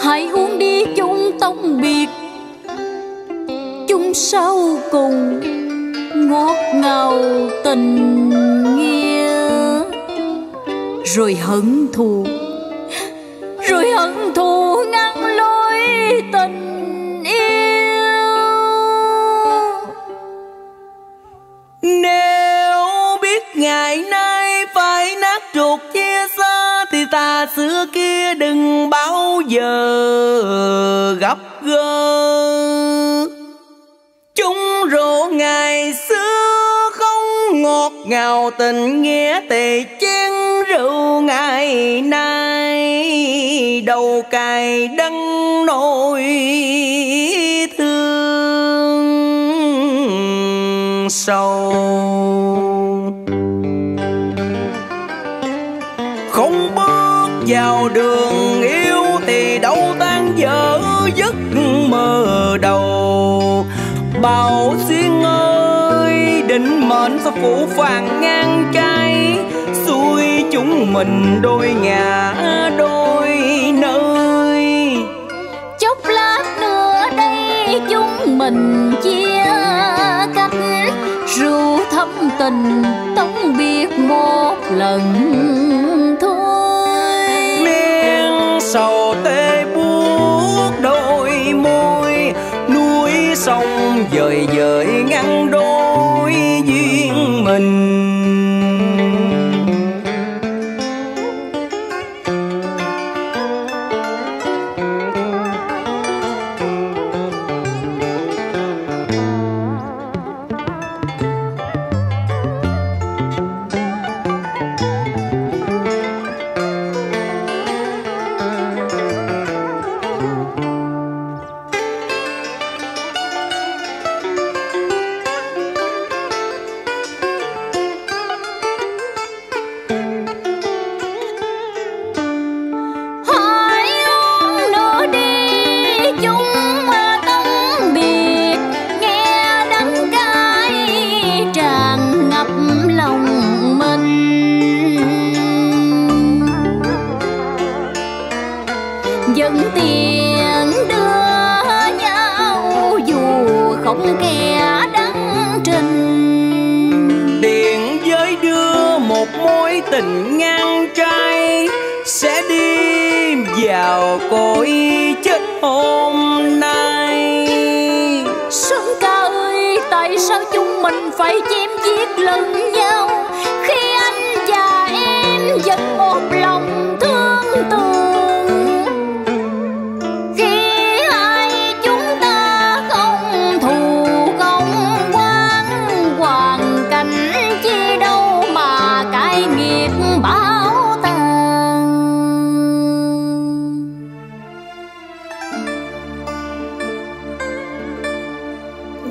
hãy uống đi chung tông biệt, chung sau cùng ngọt ngào tình nghĩa. Rồi hận thù, rồi hận thù ngăn lối tình yêu. Nếu biết ngày nay phải nát ruột chia xa, thì ta xưa kia đừng bao giờ gặp gỡ. Chung rượu ngày xưa không ngọt ngào tình nghĩa, tề chén rượu ngày nay đầu cài đắng nỗi thương sâu. Không bước vào đường yêu thì đâu tan vỡ giấc mơ đầu. Bảo Xuyên ơi, định mệnh sao phủ phàng ngang trái, xuôi chúng mình đôi ngã đôi nơi. Chốc lát nữa đây chúng mình chia cách, rượu thâm tình tống biệt một lần thôi. Miếng sầu tê buốt đôi môi, núi sông dời dời ngăn đôi duyên mình. Tình ngang trái sẽ đi vào cõi chết hôm nay. Sơn ca ơi, tại sao chúng mình phải chém giết lẫn nhau, khi anh và em vẫn một lòng thương tương? Khi hai chúng ta không thù không oán, hoàn cảnh chi đâu nghiệp báo tàng.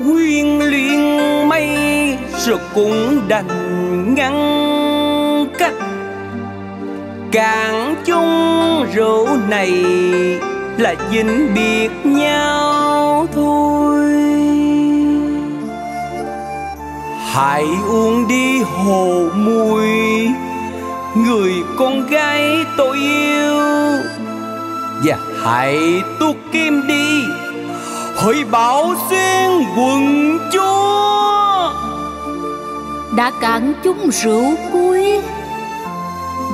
quyên luyện mây rồi cũng đành ngăn cách. Cạn chung rượu này là vĩnh biệt nhau thôi. Hãy uống đi hồ mùi người con gái tôi yêu, và hãy tuốt kim đi hỡi bão xuyên quần chúa. Đã cạn chúng rượu cuối,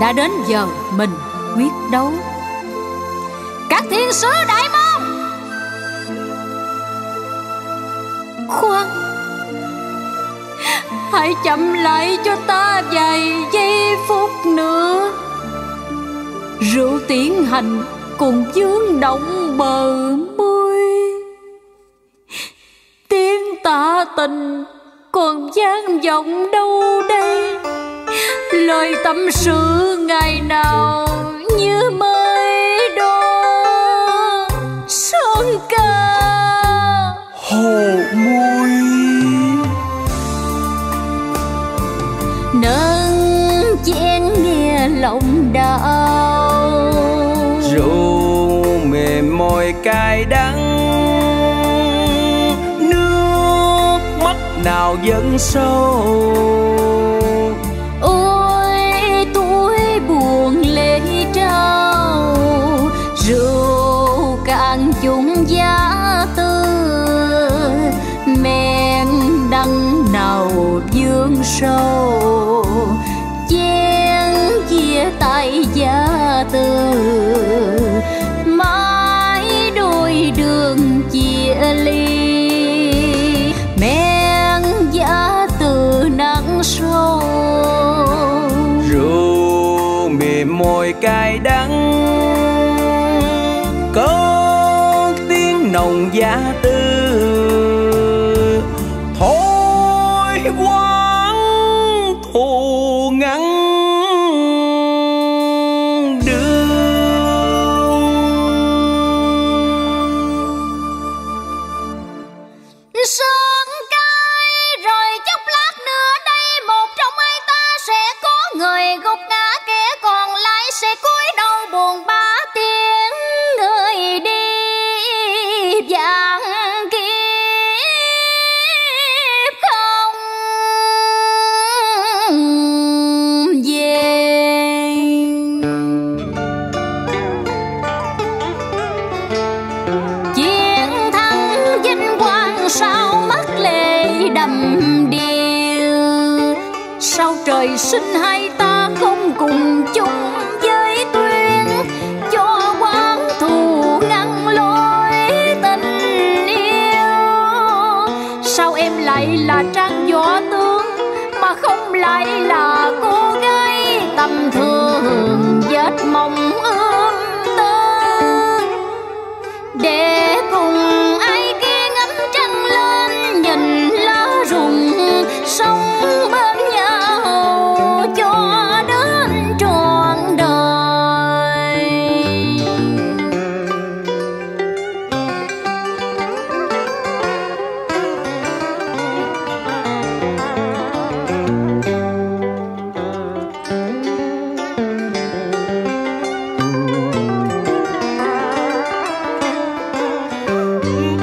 đã đến giờ mình quyết đấu. Các thiên sứ đại môn. Khoan, hãy chậm lại cho ta vài giây phút nữa. Rượu tiến hành cùng dương động bờ môi, tiếng tạ tình còn vang vọng đâu đây. Lời tâm sự ngày nào như mây đô sơn ca. Hồ môi nâng chén nghe lòng đau, rượu mềm môi cay đắng, nước mắt nào vẫn sâu. Rượu càng chúng giá tư, men đắng nào vương sâu. Chén chia tay giá tư, mãi đôi đường chia ly. Men giá tư nắng sâu, rượu mềm môi cay đắng, nồng giá tư. Thôi quán thù ngắn đường sơn cay. Rồi chốc lát nữa đây, một trong hai ta sẽ có người gục ngã, kẻ còn lại sẽ cúi đầu buồn bã. Trời sinh hai ta không cùng chung với tuyến, cho quán thù ngăn lối tình yêu. Sao em lại là trang võ tướng mà không lại là cô gái tầm thường vết mộng ươm tơ? Để cùng ai kia ngắm trăng lên nhìn lá rụng sông bên nhau cho đến trọn đời.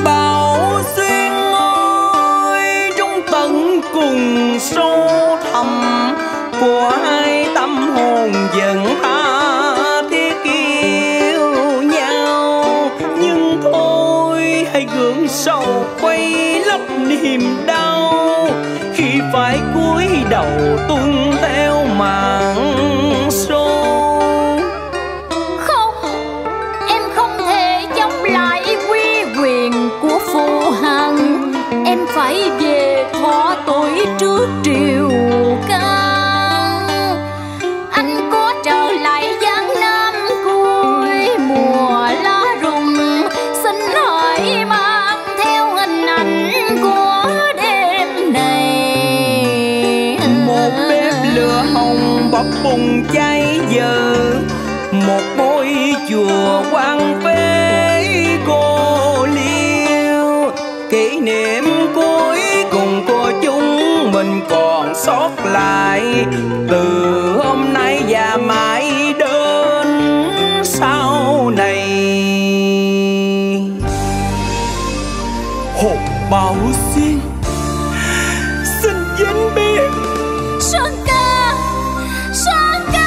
Bão xuyên ơi, trong tận cùng sâu thẳm của hai tâm hồn vẫn tha thiết yêu nhau. Nhưng thôi hãy gượng sầu quay lấp niềm đau, khi phải cúi đầu tung theo mạng số. Không, em không thể chống lại quy quyền của phụ hằng. Em phải về thọ tuổi trước triều ca. Bùng cháy giờ một ngôi chùa quan phế cô liêu, kỷ niệm cô xót lại từ hôm nay và mãi đến sau này. Hộp bảo xin xin vĩnh biệt Sơn ca, Sơn ca.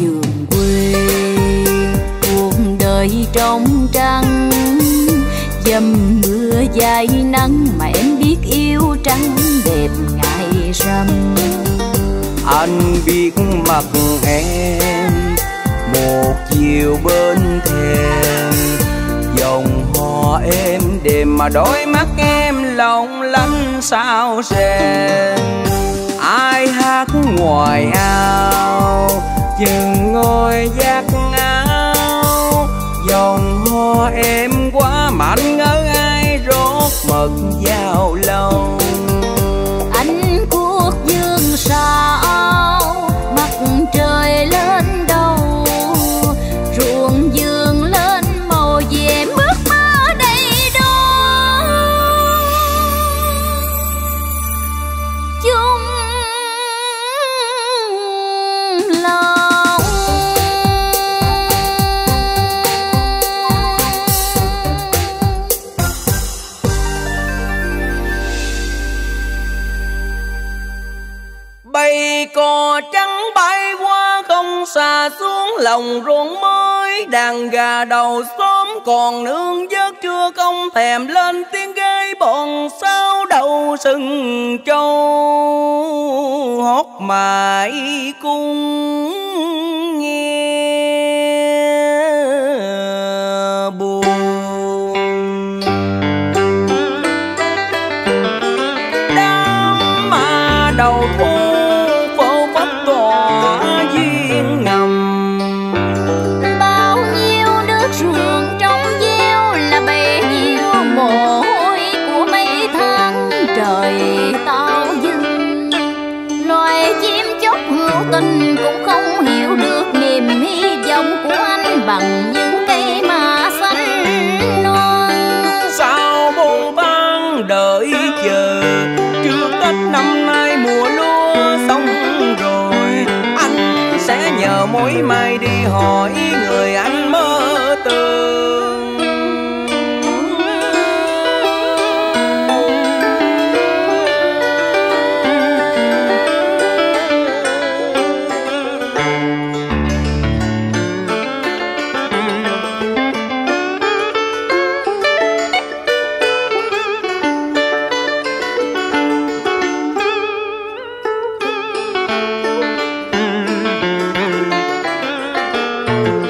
Vườn quê cuộc đời trong trăng, dầm mưa dài nắng mà em biết yêu trắng đẹp ngày rằm. Anh biết mặt em một chiều bên thềm, dòng hò em đêm mà đôi mắt em lòng lánh sao sền. Ai hát ngoài ao chừng ngồi giác áo, dòng hò em quá mạnh ngỡ ai rốt mật vào lòng. Anh quốc dương sao mặt trời lên đầu, ruộng dương lên màu về mướt mơ đầy đó. Chúng bầy cò trắng bay qua không xa xuống lòng ruộng mới, đàn gà đầu xóm còn nương vớt chưa không thèm lên tiếng ghê bọn sao đầu sừng châu hót mãi cũng nghe buồn. Đám ma đầu thu tình cũng không hiểu được niềm hy vọng của anh bằng những cây mà xanh non. Sao buồn vang đợi chờ trước Tết năm nay mùa lúa xong rồi, anh sẽ nhờ mối mai đi hỏi người anh mơ tưởng. Thank you.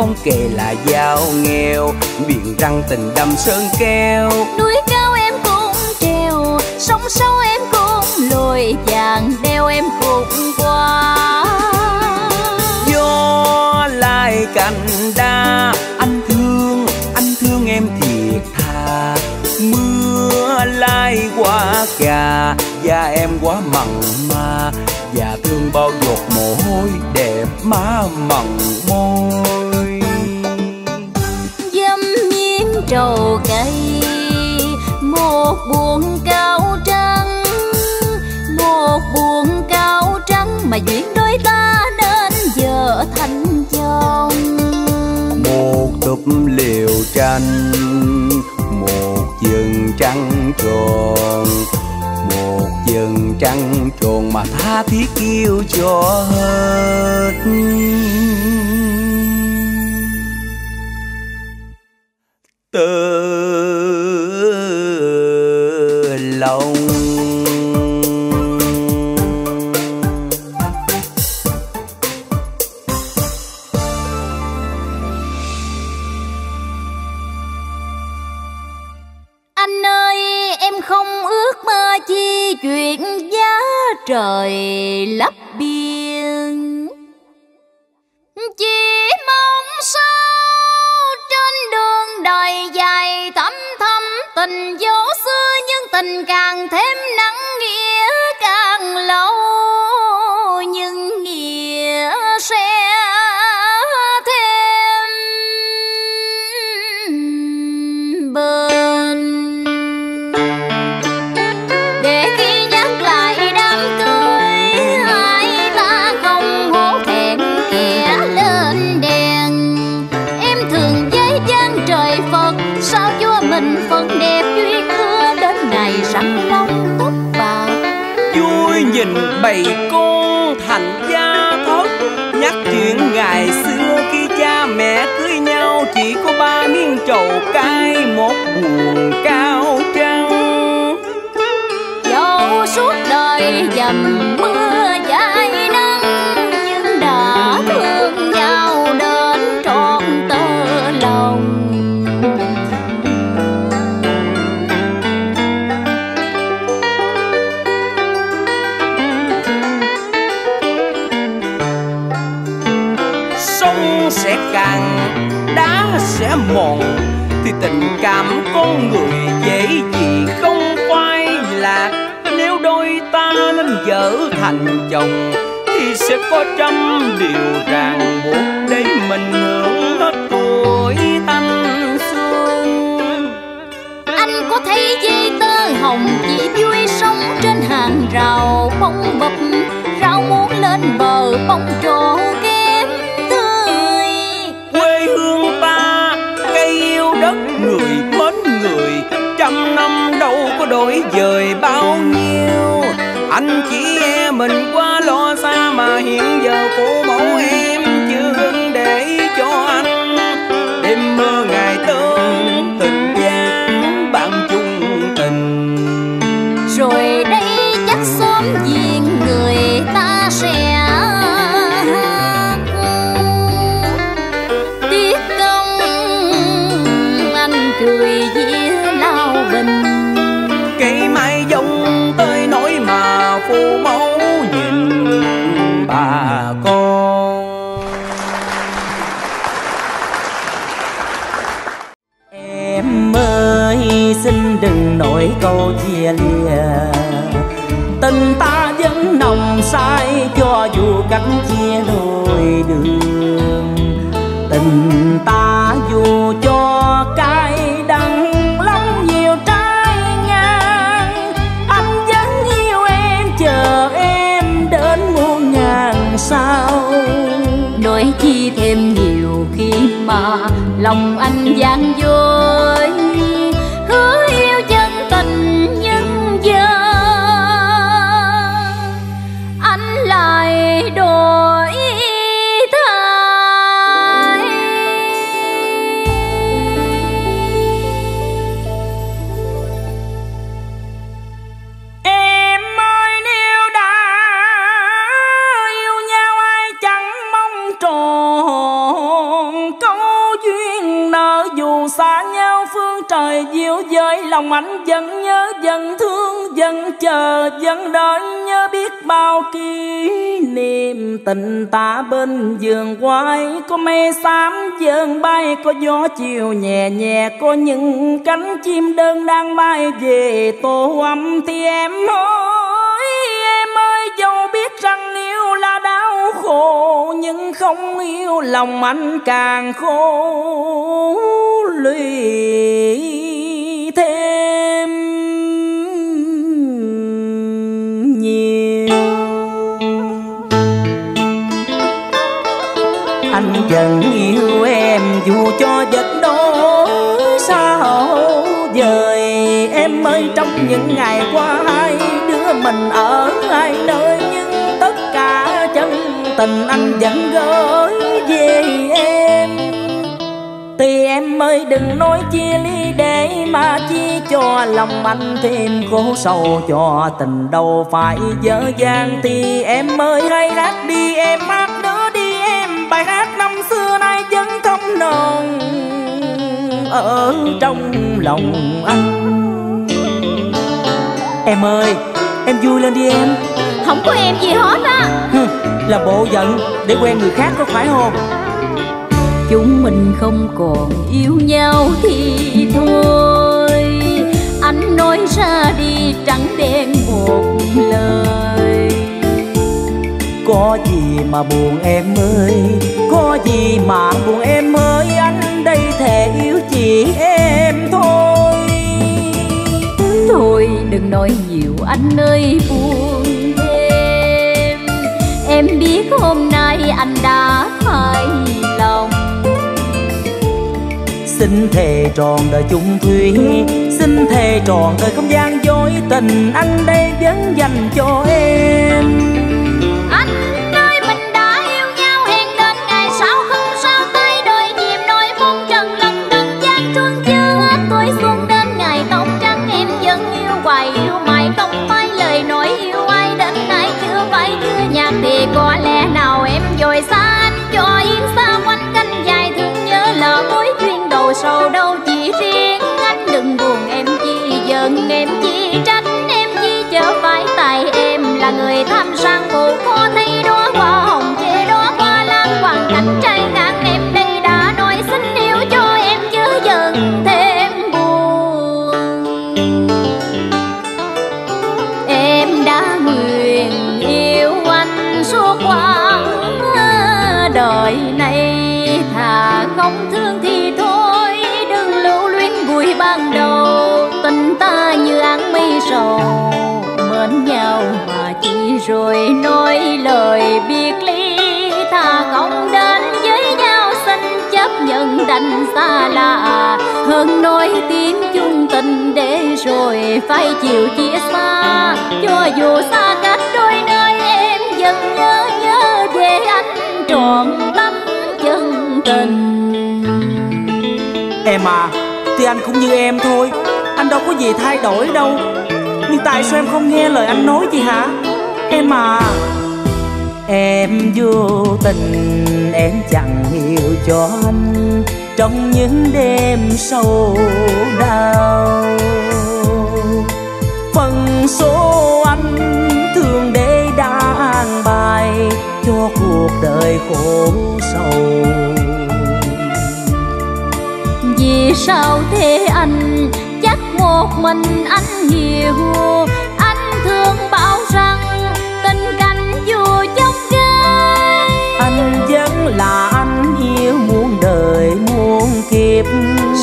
không kể là giàu nghèo, biển răng tình đâm sơn keo. Núi cao em cũng trèo, sông sâu em cũng lội, vàng đeo em cũng qua. Gió lại cành đa, anh thương, anh thương em thiệt thà. Mưa lại quá cà, da em quá mặn mà, và thương bao giọt mồ hôi đẹp má mặn môi. Dâm nhiễm trầu cây, một buồn cao trắng, một buồn cao trắng mà duyên đôi ta nên giờ thành chồng. Một túp liều tranh, một vầng trăng tròn, một vầng trăng tròn mà tha thiết yêu cho hết. Từ lòng anh ơi, em không ước mơ chi chuyện giá trời lấp biển, chỉ mong sao trên đường đời dài thấm thầm tình dấu xưa, nhưng tình càng thêm nắng nghĩa càng lâu, nhưng nghĩa sẽ thêm bờ. Bầy con thành gia thất, nhắc chuyện ngày xưa khi cha mẹ cưới nhau, chỉ có ba miếng trầu cay, một buồn cao trăng. Dẫu suốt đời dầm mưa dài nắng, nhưng đã thương nhau đến trọn tơ lòng. Sẽ càng đá sẽ mòn thì tình cảm con người dễ gì không phai lạc. Nếu đôi ta nên vợ thành chồng thì sẽ có trăm điều ràng buộc để mình hưởng hết tuổi thanh xuân. Anh có thấy dây tơ hồng chỉ vui sống trên hàng rào bông bập, rau muốn lên bờ bông trổ kém. Quê hương ta cây yêu đất người mến người, trăm năm đâu có đổi dời bao nhiêu. Anh chỉ em mình quá lo xa mà hiện giờ cô mẫu em chưa hứng để cho anh. Đêm mơ ngày tương tình gian bạn chung tình, rồi đây chắc sớm duyên người ta sẽ xin đừng nổi câu chia lìa. Tình ta vẫn nồng say cho dù cách chia đôi đường. Tình ta dù cho cái đắng lắm nhiều trái ngang, anh vẫn yêu em chờ em đến muôn ngàn sao. Nói chi thêm nhiều khi mà lòng anh gian dối, hứa yêu chân tình nhưng giờ anh lại đổi thay. Em ơi, nếu đã yêu nhau ai chẳng mong tròn công lòng anh vẫn nhớ, vẫn thương, vẫn chờ, vẫn đợi nhớ biết bao kỷ niệm. Tình ta bên giường quay, có mây xám dần bay, có gió chiều nhẹ nhẹ, có những cánh chim đơn đang bay về tổ ấm. Thì em ơi, em ơi, dẫu biết rằng yêu là đau khổ, nhưng không yêu lòng anh càng khổ lụy thêm nhiều. Anh vẫn yêu em dù cho vẫn đối xa vời. Em ơi, trong những ngày qua hai đứa mình ở hai nơi, nhưng tất cả chân tình anh vẫn gửi về em. Thì em ơi, đừng nói chia ly để mà chia cho lòng anh thêm khổ sầu, cho tình đâu phải dở dang. Thì em ơi, hãy hát đi em, hát nữa đi em, bài hát năm xưa nay vẫn không nồng ở trong lòng anh. Em ơi, em vui lên đi em. Không có em gì hết á. Là bộ giận để quen người khác có phải không? Chúng mình không còn yêu nhau thì thôi, anh nói ra đi trắng đen một lời. Có gì mà buồn em ơi, có gì mà buồn em ơi, anh đây thề yêu chỉ em thôi. Thôi đừng nói nhiều anh ơi buồn thêm. Em biết hôm nay anh đã thay lòng, xin thề tròn đời chung thủy, xin thề tròn đời không gian dối tình anh đây vẫn dành cho em. Anh ơi, mình đã yêu nhau hẹn đến ngày sau không sao tay đời nhiệm nỗi phong trần lần đừng gian thương chưa tuổi xuân đến ngày tóc trắng em vẫn yêu hoài yêu mãi không phải lời nói yêu ai đến nay chưa phải chưa nhạt thì có lẽ nào em rồi xa anh cho yên xa quanh canh dài thương nhớ lỡ mối chuyên đầu sầu đâu chỉ riêng anh đừng buồn em chi giận em chi tránh em chi chớ phải tại em là người tham sang vụ khó thấy đó hoa hồng chê đó qua lan hoàng cảnh trai ngang em đây đã nói xin yêu cho em chớ giận thêm buồn. Em đã nguyện yêu anh suốt quãng đời này, thà không thương thì thôi đừng lưu luyến vui ban đầu. Tình ta như áng mây sầu mến nhau mà chỉ rồi nói lời biệt ly, thà không đến với nhau xin chấp nhận đành xa lạ hơn nói tiếng chung tình để rồi phải chịu chia xa. Cho dù xa cách đôi nơi em vẫn nhớ nhớ về anh trọn tâm chân tình. Em à, thì anh cũng như em thôi, anh đâu có gì thay đổi đâu, nhưng tại sao em không nghe lời anh nói chị hả? Em à, em vô tình em chẳng hiểu cho anh trong những đêm sầu đau. Phần số anh thường để đã an bài cho cuộc đời khổ sầu. Vì sao thế anh? Chắc một mình anh hiểu. Anh thường bảo rằng tình cảnh dù chốc gai, anh vẫn là anh yêu muôn đời muôn kiếp.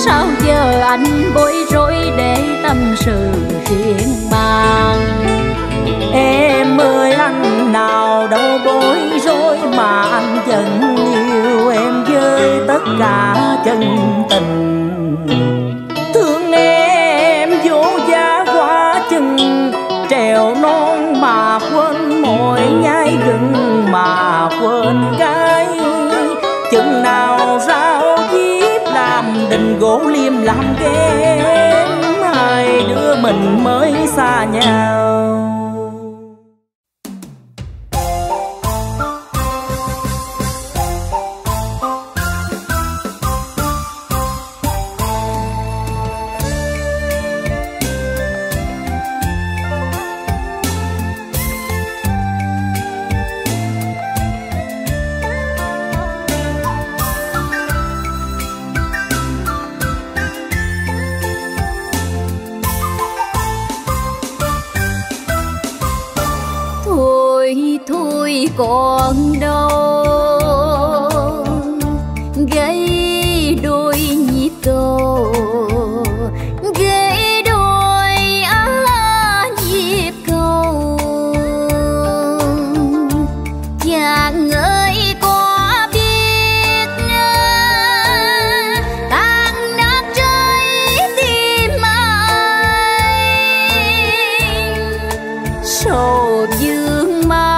Sao giờ anh bối rối để tâm sự riêng mang? Em ơi, anh nào đâu bối rối mà anh vẫn yêu em với tất cả chân tình. Thương em vô giá quá chừng, trèo non mà quên mỗi nhai gừng mà quên cái. Chừng nào rao diếp làm đình gỗ liêm làm kém, hai đứa mình mới xa nhau. còn đâu gây đôi nhịp cầu, gây đôi á nhịp cầu. Chàng ơi có biết tan nát trái tim anh sầu dương mai.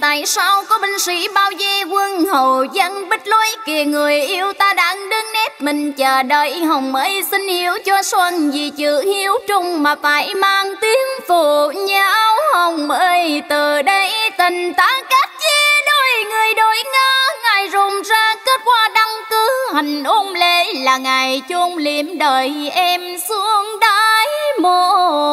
Tại sao có binh sĩ bao vây quân hầu dân bích lối kìa, người yêu ta đang đứng nép mình chờ đợi hồng mới xin hiểu cho xuân, vì chữ hiếu trung mà phải mang tiếng phụ nhau. Hồng ơi từ đây tình ta cách chia đôi người đôi ngã, ngày rụng ra kết quả đăng cứ hành ôn lễ là ngày chôn liệm đời em xuống đáy mộ.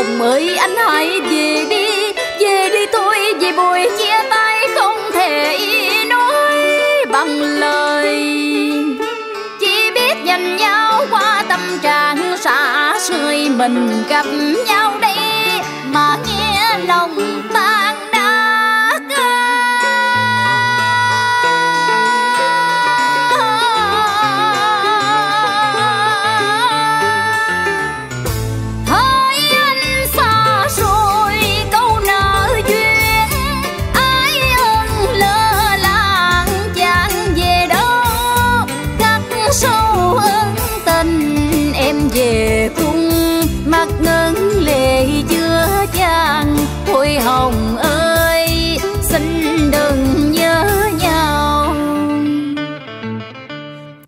Hồng ơi anh hãy về đi, về đi thôi, về buổi chia tay không thể nói bằng lời, chỉ biết dành nhau qua tâm trạng xa xôi. Mình gặp nhau đây mà nghe lòng tan nát. Hồng ơi xin đừng nhớ nhau,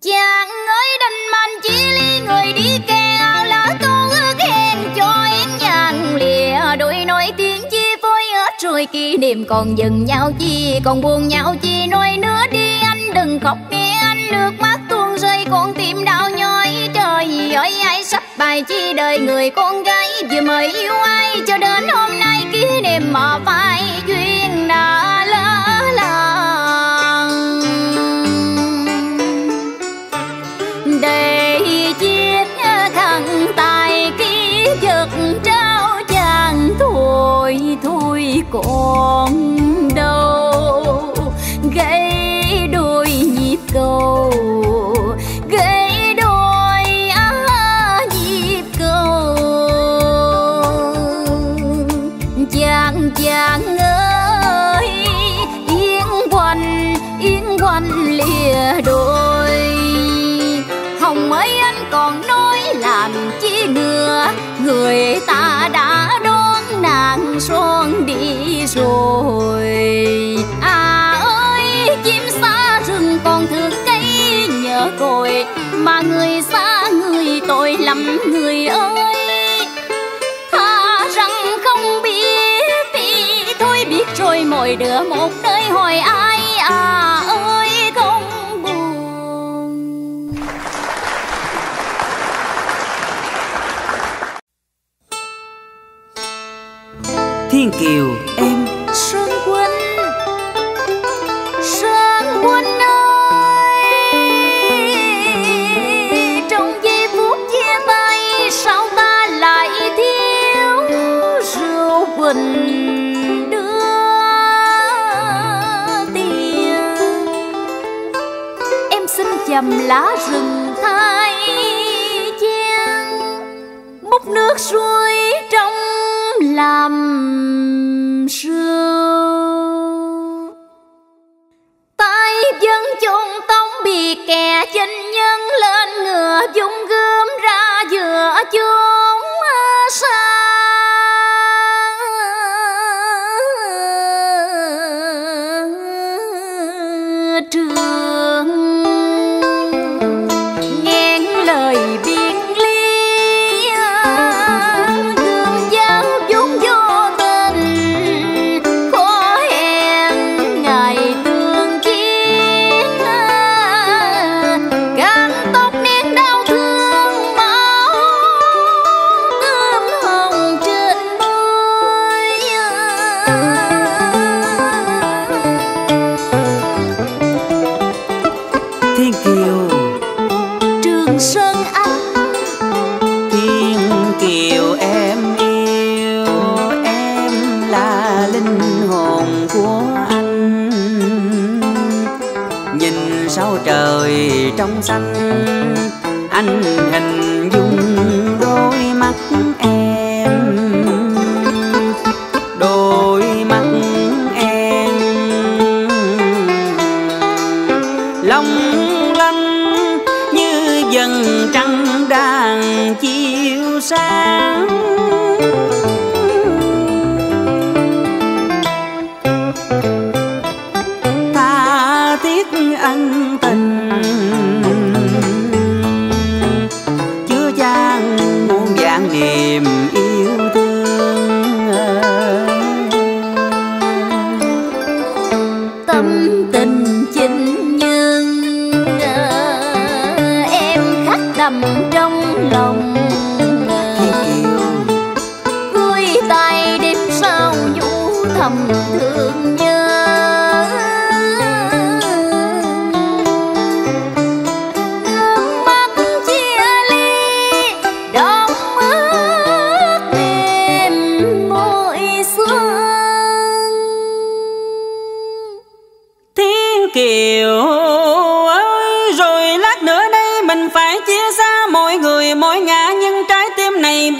chàng ơi đành mạnh chỉ ly người đi kè ao lá câu ước hẹn cho em nhàn lìa đôi nói tiếng chia phôi hết rồi kỷ niệm còn dừng nhau chi, còn buồn nhau chi nói nữa đi anh đừng khóc nghe anh nước mắt tuôn rơi con tim đau nhói. Trời ơi ai sắp bài chi đời người con gái vừa mới yêu ai cho đến hôm nay kỷ niệm mà phải duyên đã lỡ làng để chiếc khăn tài ký vật trao chàng. Thôi thôi còn đâu gây đôi nhịp cầu, chàng ơi yên quanh yên quanh lìa đôi. Hồng ơi anh còn nói làm chi ngừa, người ta đã đón nàng xuân đi rồi. À ơi chim xa rừng còn thương cây nhớ cội, mà người xa người tội lắm người ơi. Rồi mỗi đứa một nơi hỏi ai à ơi không buồn. Thiên Kiều em Xuân Quỳnh. chầm lá rừng thai chen, múc nước suối trong làm sương. Tay dân chung tống bị kẻ chinh nhân, lên ngựa dung gươm ra giữa chốn xa. Trong xanh anh hình dung đôi mắt em, đôi mắt em long lanh như dần trăng đang chiếu sáng. Tha thiết ân tình niềm yêu thương, tâm tình chính nhưng em khắc đậm trong lòng. Vui tay đêm sau nhũ thầm thương nhớ,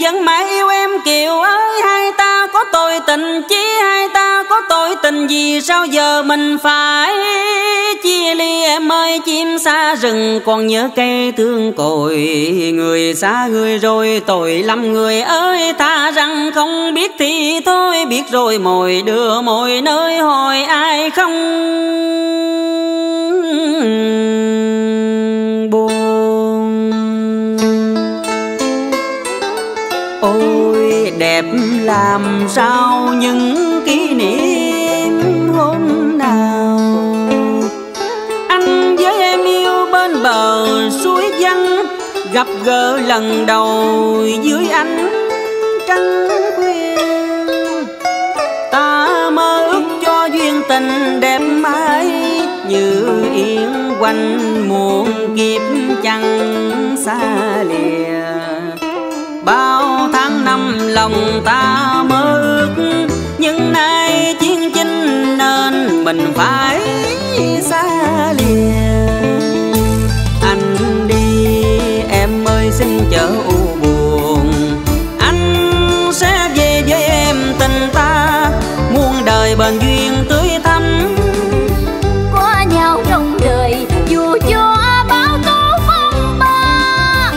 vẫn mãi yêu em Kiều ơi. Hai ta có tội tình chí, hai ta có tội tình gì, sao giờ mình phải chia ly em ơi. Chim xa rừng còn nhớ cây thương cội, người xa người rồi tội lắm người ơi. Tha rằng không biết thì thôi, biết rồi mỗi đưa mỗi nơi, hỏi ai không đẹp làm sao. Những kỷ niệm hôm nào anh với em yêu bên bờ suối vắng, gặp gỡ lần đầu dưới ánh trăng khuya, ta mơ ước cho duyên tình đẹp mãi như yên quanh muôn kiếp chẳng xa lìa. Bao tháng năm lòng ta mơ ước, nhưng nay chiến chinh nên mình phải xa lìa. Anh đi em ơi xin chớ u buồn, anh sẽ về với em tình ta muôn đời bền duyên tươi thắm. Có nhau trong đời dù cho bao tố phong ba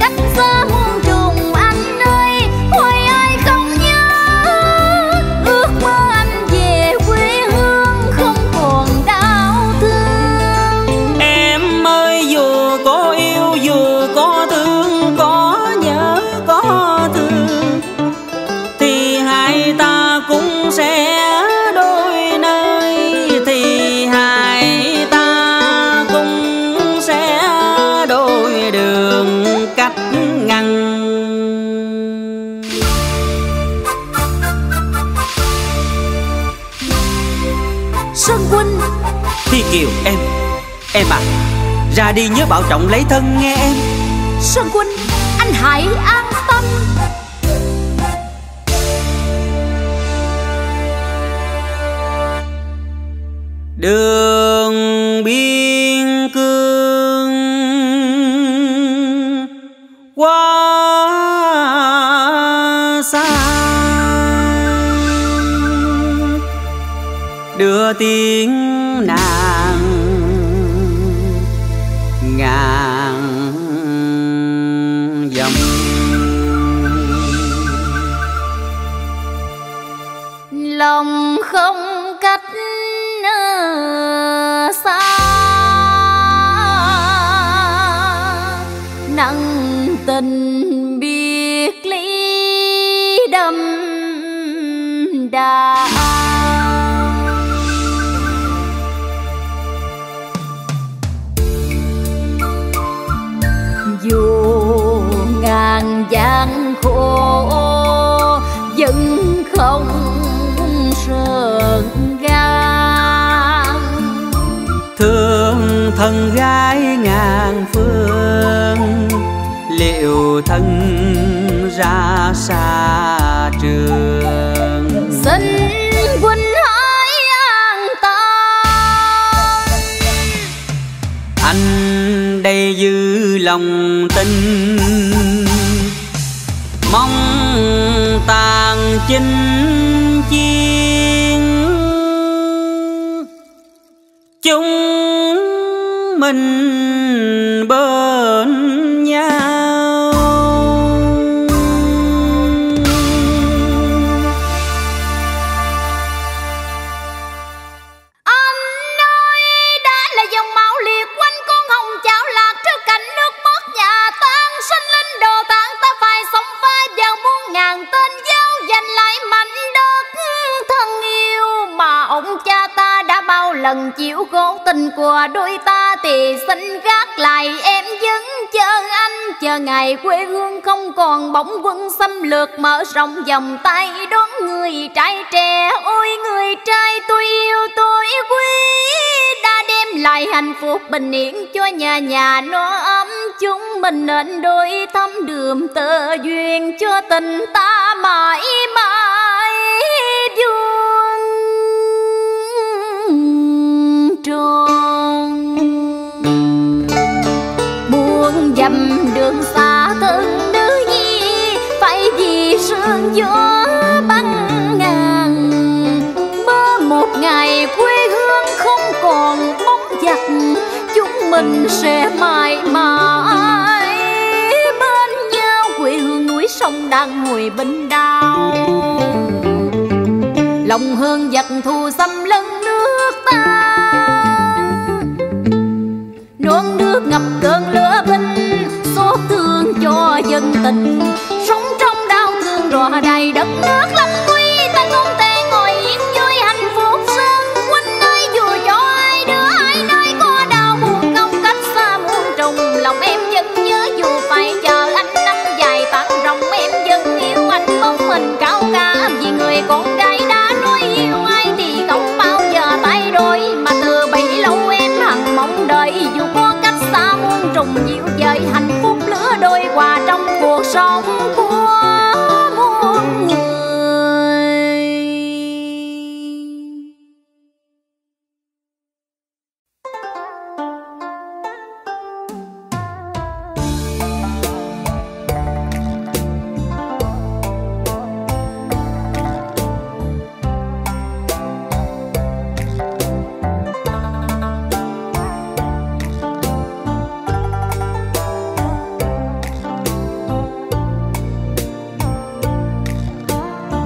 cách xa muôn trùng, anh ơi hoài ai không nhớ. Ước mơ anh về quê hương không còn đau thương. Em ơi dù có yêu dù có thương, có nhớ có thương thì hai ta cũng sẽ Thi Kiều em, em à, ra đi nhớ bảo trọng lấy thân nghe em. Sơn Quân, anh hãy an tâm. Đường biên cương đưa tiếng nàng ngàn dặm. Lòng không cách xa nặng tình biệt lý đậm đà. Dù ngàn gian khổ vẫn không sờn gan, thương thân gái ngàn phương liệu thân ra xa trường. Xin huynh hãy an tâm, anh đây dư lòng tin mong tàn chinh chiến chúng mình bên nhau. Anh ơi, đã là dòng máu liệt quanh con hồng chảo lạc trước cảnh nước mất nhà tan. Sinh linh đồ tản ta phải sống pha vào muôn ngàn tên giáo giành lại mảnh đất thân yêu mà ông cha ta đã bao lần chịu khổ tình của đôi ta. Thì xin gác lại em vẫn chờ anh, chờ ngày quê hương không còn bóng quân xâm lược, mở rộng vòng tay đón người trai trẻ. Ôi người trai tôi yêu tôi quý, đã đem lại hạnh phúc bình yên cho nhà nhà nó ấm. Chúng mình nên đôi thắm đường tơ duyên cho tình ta mãi mãi vuông tròn. Buông dầm đường xa thân nữ nhi, phải vì sương gió băng ngàn. Mơ một ngày quê hương không còn bóng giặc, chúng mình sẽ mãi mãi bên nhau. Quê hương núi sông đang hồi bình đau, lòng hương giặc thù xâm lấn nước ta. Nón nước ngập cơn lửa binh, xót thương cho dân tình. Sống trong đau thương rò đầy đất nước lâm nguy, ta không thể ngồi yên vui hạnh phúc sớm. Quanh nơi dù cho ai đứa ai nơi có đau buồn công cách xa muôn trùng. Lòng em vẫn nhớ dù phải chờ anh năm dài tán rộng, em vẫn yêu anh mong mình cao ca. Vì người con gái đã nói yêu ai thì không bao giờ tay đôi, mà từ bấy lâu em hằng mong đợi dù có cách xa muôn trùng. Dịu dời hạnh phúc lứa đôi hòa trong cuộc sống của muôn người.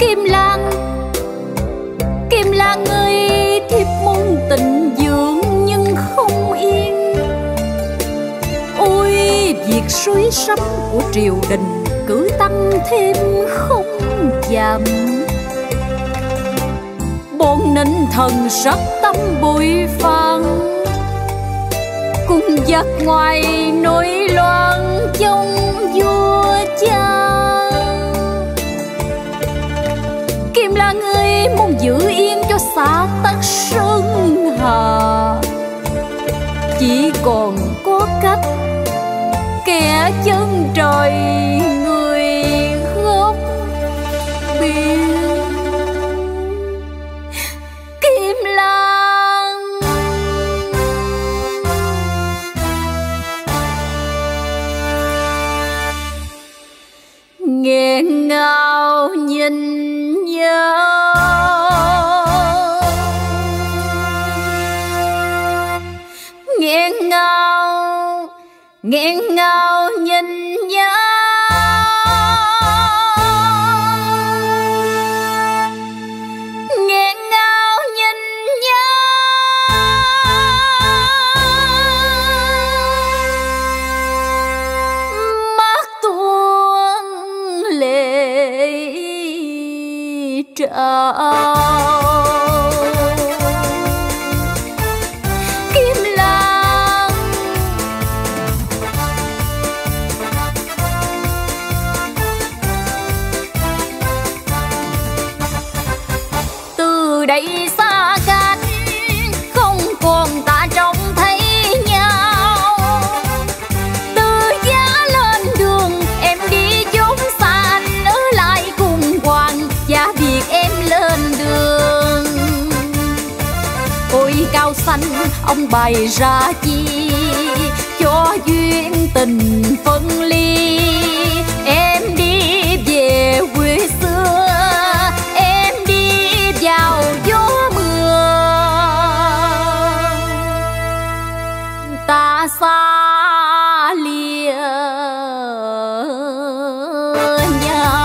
Kim Lan, Kim Lan ơi, thiếp mong tình dưỡng nhưng không yên. Ôi việc suối sấm của triều đình cứ tăng thêm không giảm. Bọn ninh thần sắc tâm bụi phàn, cung giặc ngoài nổi loạn trong vua cha. Kim Lan ơi, mong giữ yên cho xã Tắc Sơn Hà. Chỉ còn có cách kẻ chân trời người khóc biên. Kim Lan, nghẹn ngào nhìn nhau. nghiêng ngao nhìn nhau. Nghiêng ngao nhìn nhau. Mắt tuôn lệ trào. Đây xa cách không còn ta trông thấy nhau, từ giá lên đường em đi chốn xa, anh ở lại cùng hoàng và biệt em lên đường. Ôi cao xanh ông bày ra chi cho duyên tình phân ly, em đi về quê xưa. Xa lìa nhau.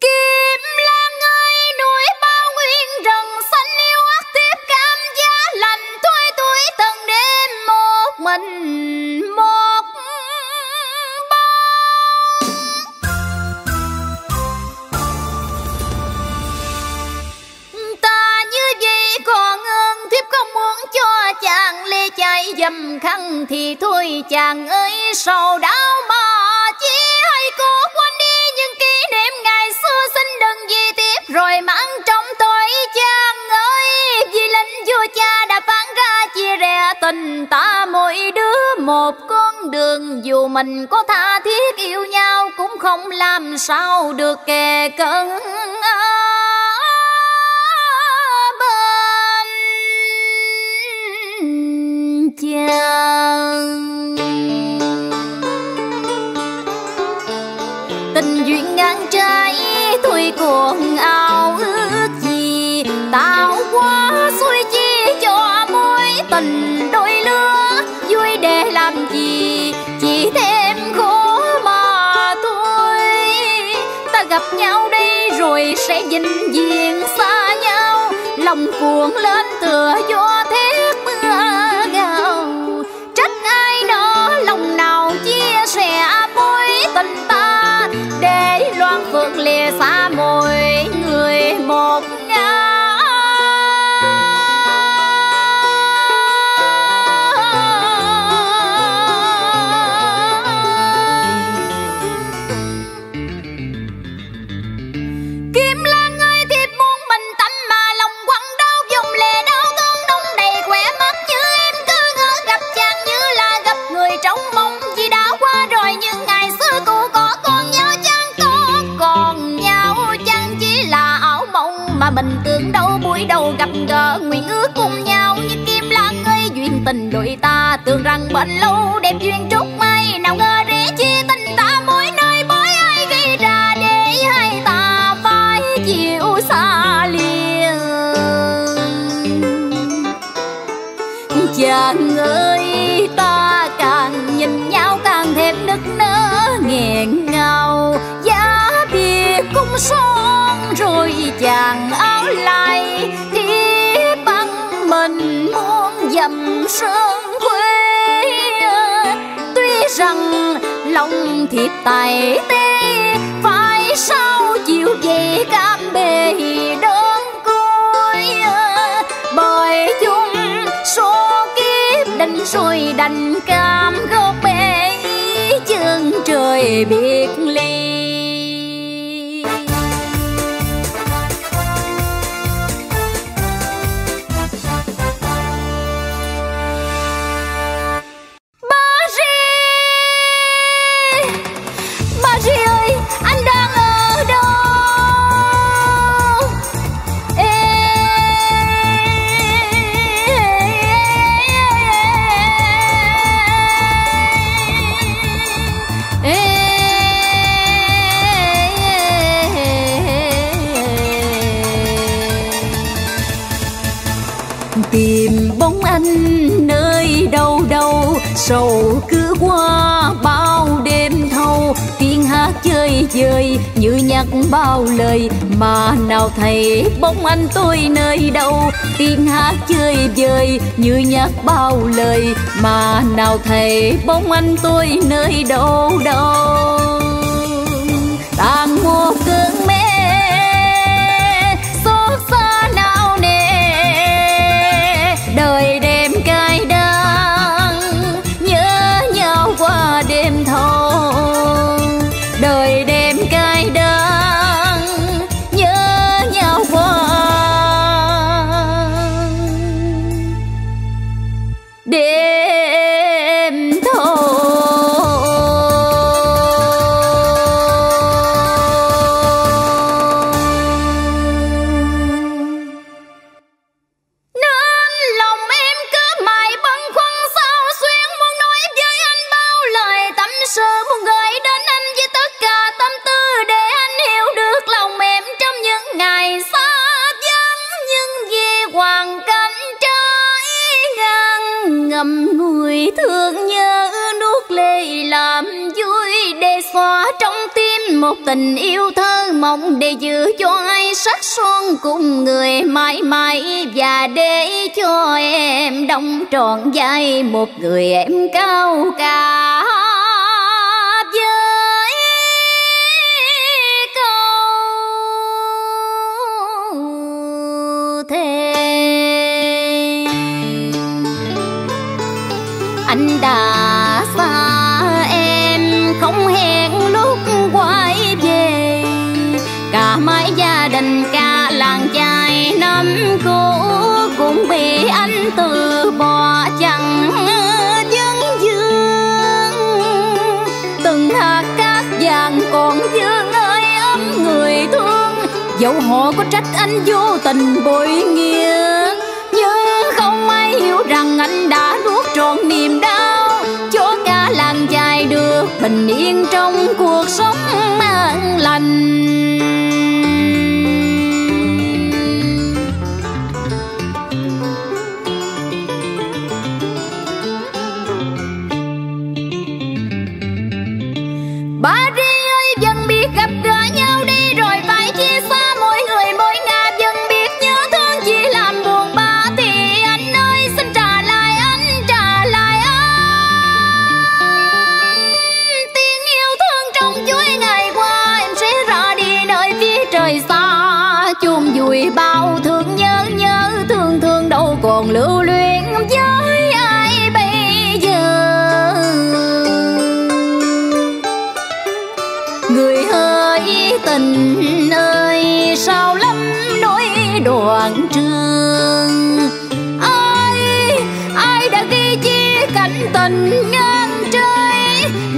Kim Lan ơi, núi bao nguyên rừng xanh yêu ác tiếp cảm giá lành thôi tuổi từng đêm một mình một. Chàng lê chạy dầm khăn thì thôi chàng ơi, sầu đau mà chỉ hay cố quên đi những kỷ niệm ngày xưa, xin đừng vì tiếp rồi mang trong tôi chàng ơi. Vì linh vua cha đã phán ra chia rẽ tình ta mỗi đứa một con đường, dù mình có tha thiết yêu nhau cũng không làm sao được kề cận. Chàng tình duyên ngang trái thôi còn ao ước gì, tao quá xuôi chi cho mối tình đôi lứa, vui để làm gì chỉ thêm khổ mà thôi. Ta gặp nhau đây rồi sẽ vĩnh viễn xa nhau, lòng cuộn lên tựa gió thế mưa. Lòng nào chia sẻ mối tình ta, để loan phượng lìa xa mỗi người một ngã. Kim Lan ơi, thiếp muốn bình tĩnh mà lòng quặn đau, dùng lệ đau thương đông đầy khỏe mắt như em cứ ngỡ gặp chàng như là gặp người trong mong. Vì đã qua rồi những ngày xưa cô có con nhớ chăng, có còn nhau chăng, chỉ là ảo mộng mà mình tưởng đâu buổi đầu gặp gỡ nguyện ước cùng nhau. Như Kim Lan ơi, duyên tình đôi ta tưởng rằng bền lâu đẹp duyên trúc may, nào ngờ rẽ chia tình ta mỗi nơi mỗi ai gây ra để hai ta phải chịu xa lìa. Chàng ơi, ta càng nhìn nhau càng thêm nức nở nghẹn ngào, giá biệt cũng son rồi chàng áo lại thiếp băng mình muôn dầm sương quê. Tuy rằng lòng thiệp tài tê phải sao chịu về cam bề đơn côi, bởi chung số đánh rồi đành cam gốc bể chân trời biệt ly. Paris, Paris ơi, anh đang ở đâu? Ê, sầu cứ qua bao đêm thâu, tiếng hát chơi chơi như nhắc bao lời mà nào thấy bóng anh tôi nơi đâu. Tiếng hát chơi chơi như nhắc bao lời mà nào thấy bóng anh tôi nơi đâu đâu. Tàn mùa cơn mê xót xa nào nè, đời đêm cay đắng nhớ nhau qua đêm thâu, đời đêm cay đắng nhớ nhau qua đêm thâu. Người thương nhớ nuốt lệ làm vui để xóa trong tim một tình yêu thơ mộng, để giữ cho ai sắc son cùng người mãi mãi, và để cho em đóng trọn vai một người em cao cả với câu thề. Anh đã xa em không hẹn lúc quay về, cả mái gia đình cả làng chài năm cũ cũng bị anh từ bỏ chẳng dưng dương. Từng hạt cát vàng còn vương ơi ấm người thương, dẫu họ có trách anh vô tình bội nghĩa, nhưng không ai hiểu rằng anh đã nuốt trọn niềm đau, cho cả làng chài được bình yên trong cuộc sống an lành. Ba Ri ơi, dân biết gặp gỡ nhau đi rồi phải chia xa, mỗi người mỗi ngả, dân biết nhớ thương chỉ làm buồn ba. Thì anh ơi xin trả lại anh, trả lại anh tiếng yêu thương trong chuỗi ngày qua. Em sẽ ra đi nơi phía trời xa, chôn vùi bao thương nhớ, nhớ thương thương đâu còn lưu luyến với ai bây giờ. Người ơi tình ơi sao lắm nỗi đoạn trường, ai ai đã ghi chi cảnh tình ngang trời,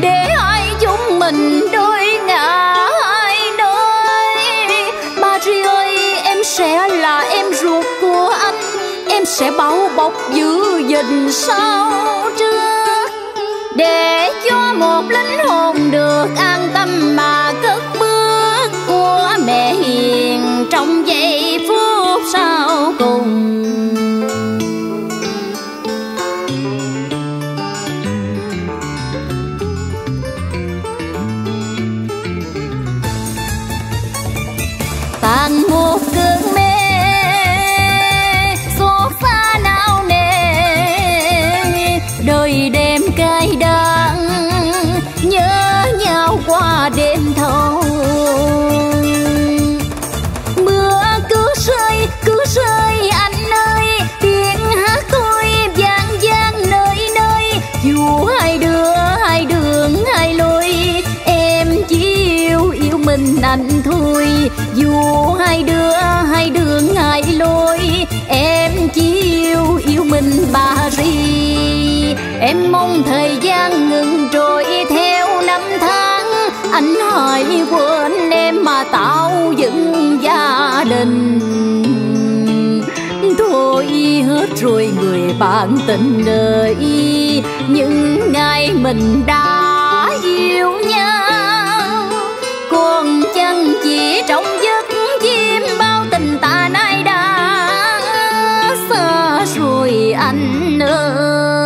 để hai chúng mình đôi ngả hai nơi. Ba Ri ơi em sẽ là em ruột của anh, em sẽ bao bọc giữ gìn sau trước, để cho một linh hồn được an tâm mà cất bước của mẹ hiền trong giây phút sau cùng. Tàn một cơn mê xót xa nào nề, đời đêm cay đắng nhớ nhau qua đêm thâu. Mưa cứ rơi cứ rơi anh ơi, tiếng hát tôi vang vang nơi nơi, dù hai đứa hai đường hai lối, em chỉ yêu yêu mình anh thôi. Dù hai đứa hai đường hai lối, em chỉ yêu yêu mình Ba Ri. Em mong thời gian ngừng trôi theo năm tháng, anh hãy quên em mà tạo dựng gia đình. Thôi hết rồi người bạn tình đời, những ngày mình đã yêu nhau còn chăng chỉ trong giấc chim, bao tình ta nay đã xa rồi anh ơi.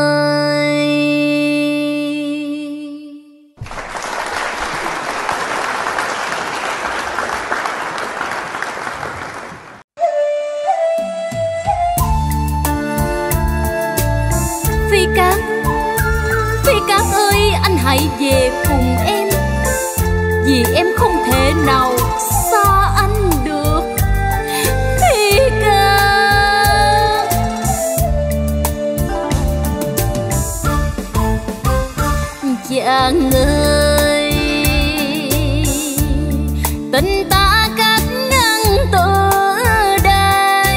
về cùng em, vì em không thể nào xa anh được. Thi ca chàng ơi, tình ta cắt ngang từ đây,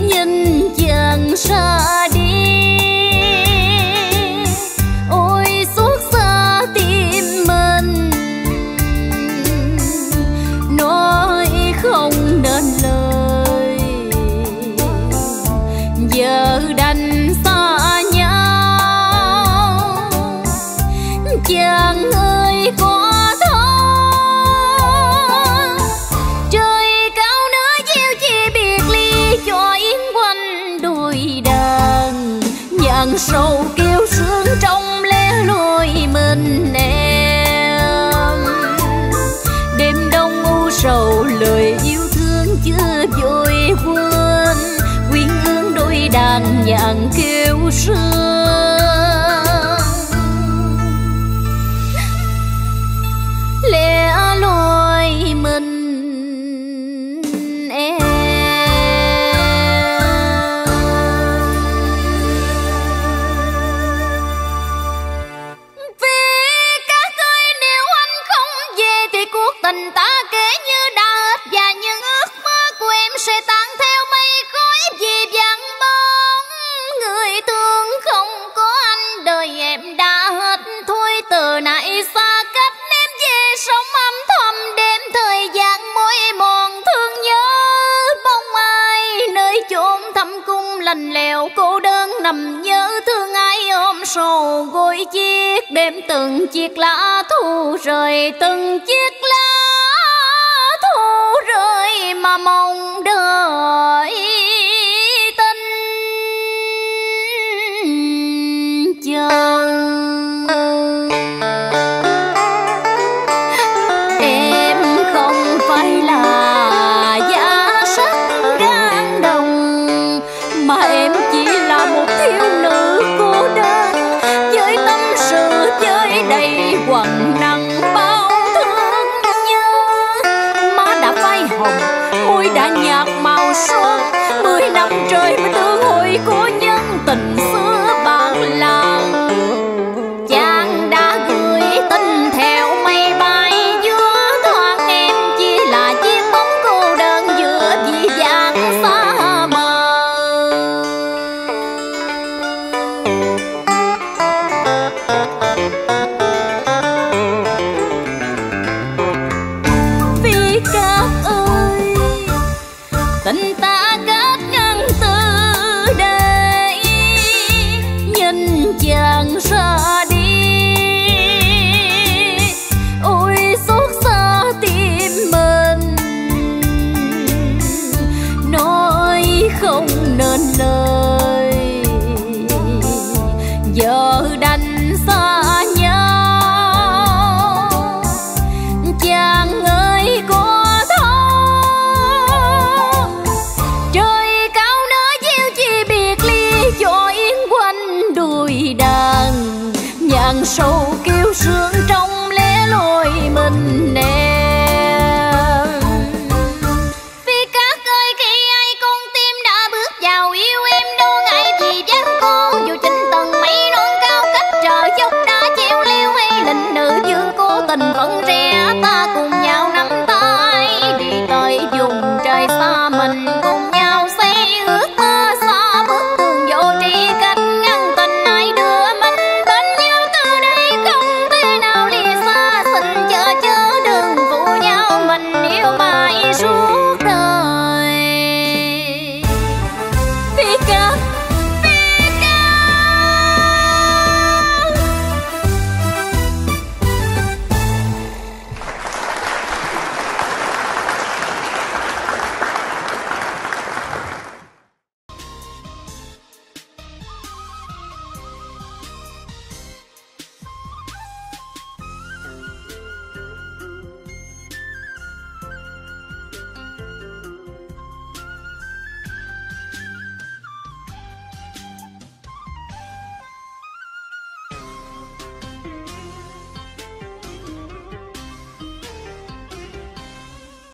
nhìn chàng xa. Chàng ơi có thơ trời cao nữa gieo chi biệt ly, cho yến quanh đùi đàn nhạn sâu kêu sướng trong lẻ loi mình em. Đêm đông u sầu lời yêu thương chưa vội quên, quyến ương đôi đàn nhạn kêu sướng. Lèo cô đơn nằm nhớ thương ai ôm sầu gối chiếc, đêm từng chiếc lá thu rời, từng chiếc lá thu rơi mà mong đợi tình chàng. Em không phải là giá sắc gan đồng, mà em chỉ là một thiếu nữ cô đơn, với tâm sự chơi đầy hoang năng bao thương nhớ. Má đã phai hồng, môi đã nhạt màu xuân, mười năm trời mới tương hội của nhân tình xưa bạn làng. Chàng đã gửi tin theo mây bay giữa thoáng, em chỉ là chiếc bóng cô đơn giữa dị dạng xa. Tình ta cắt ngang từ đây, nhìn chàng ra đi, ôi xót xa tim mình nói không nên lời. Giờ đành xa nhau chàng ơi có. Nhạn sâu kêu sướng trong lẻ loi mình em. Phi Cát ơi, khi ai con tim đã bước vào yêu em, đâu ngại gì dáng cô, dù chính tầng mấy non cao cách trở dốc đá treo leo hay lịnh nữ dương, cô tình vẫn rẽ ta cùng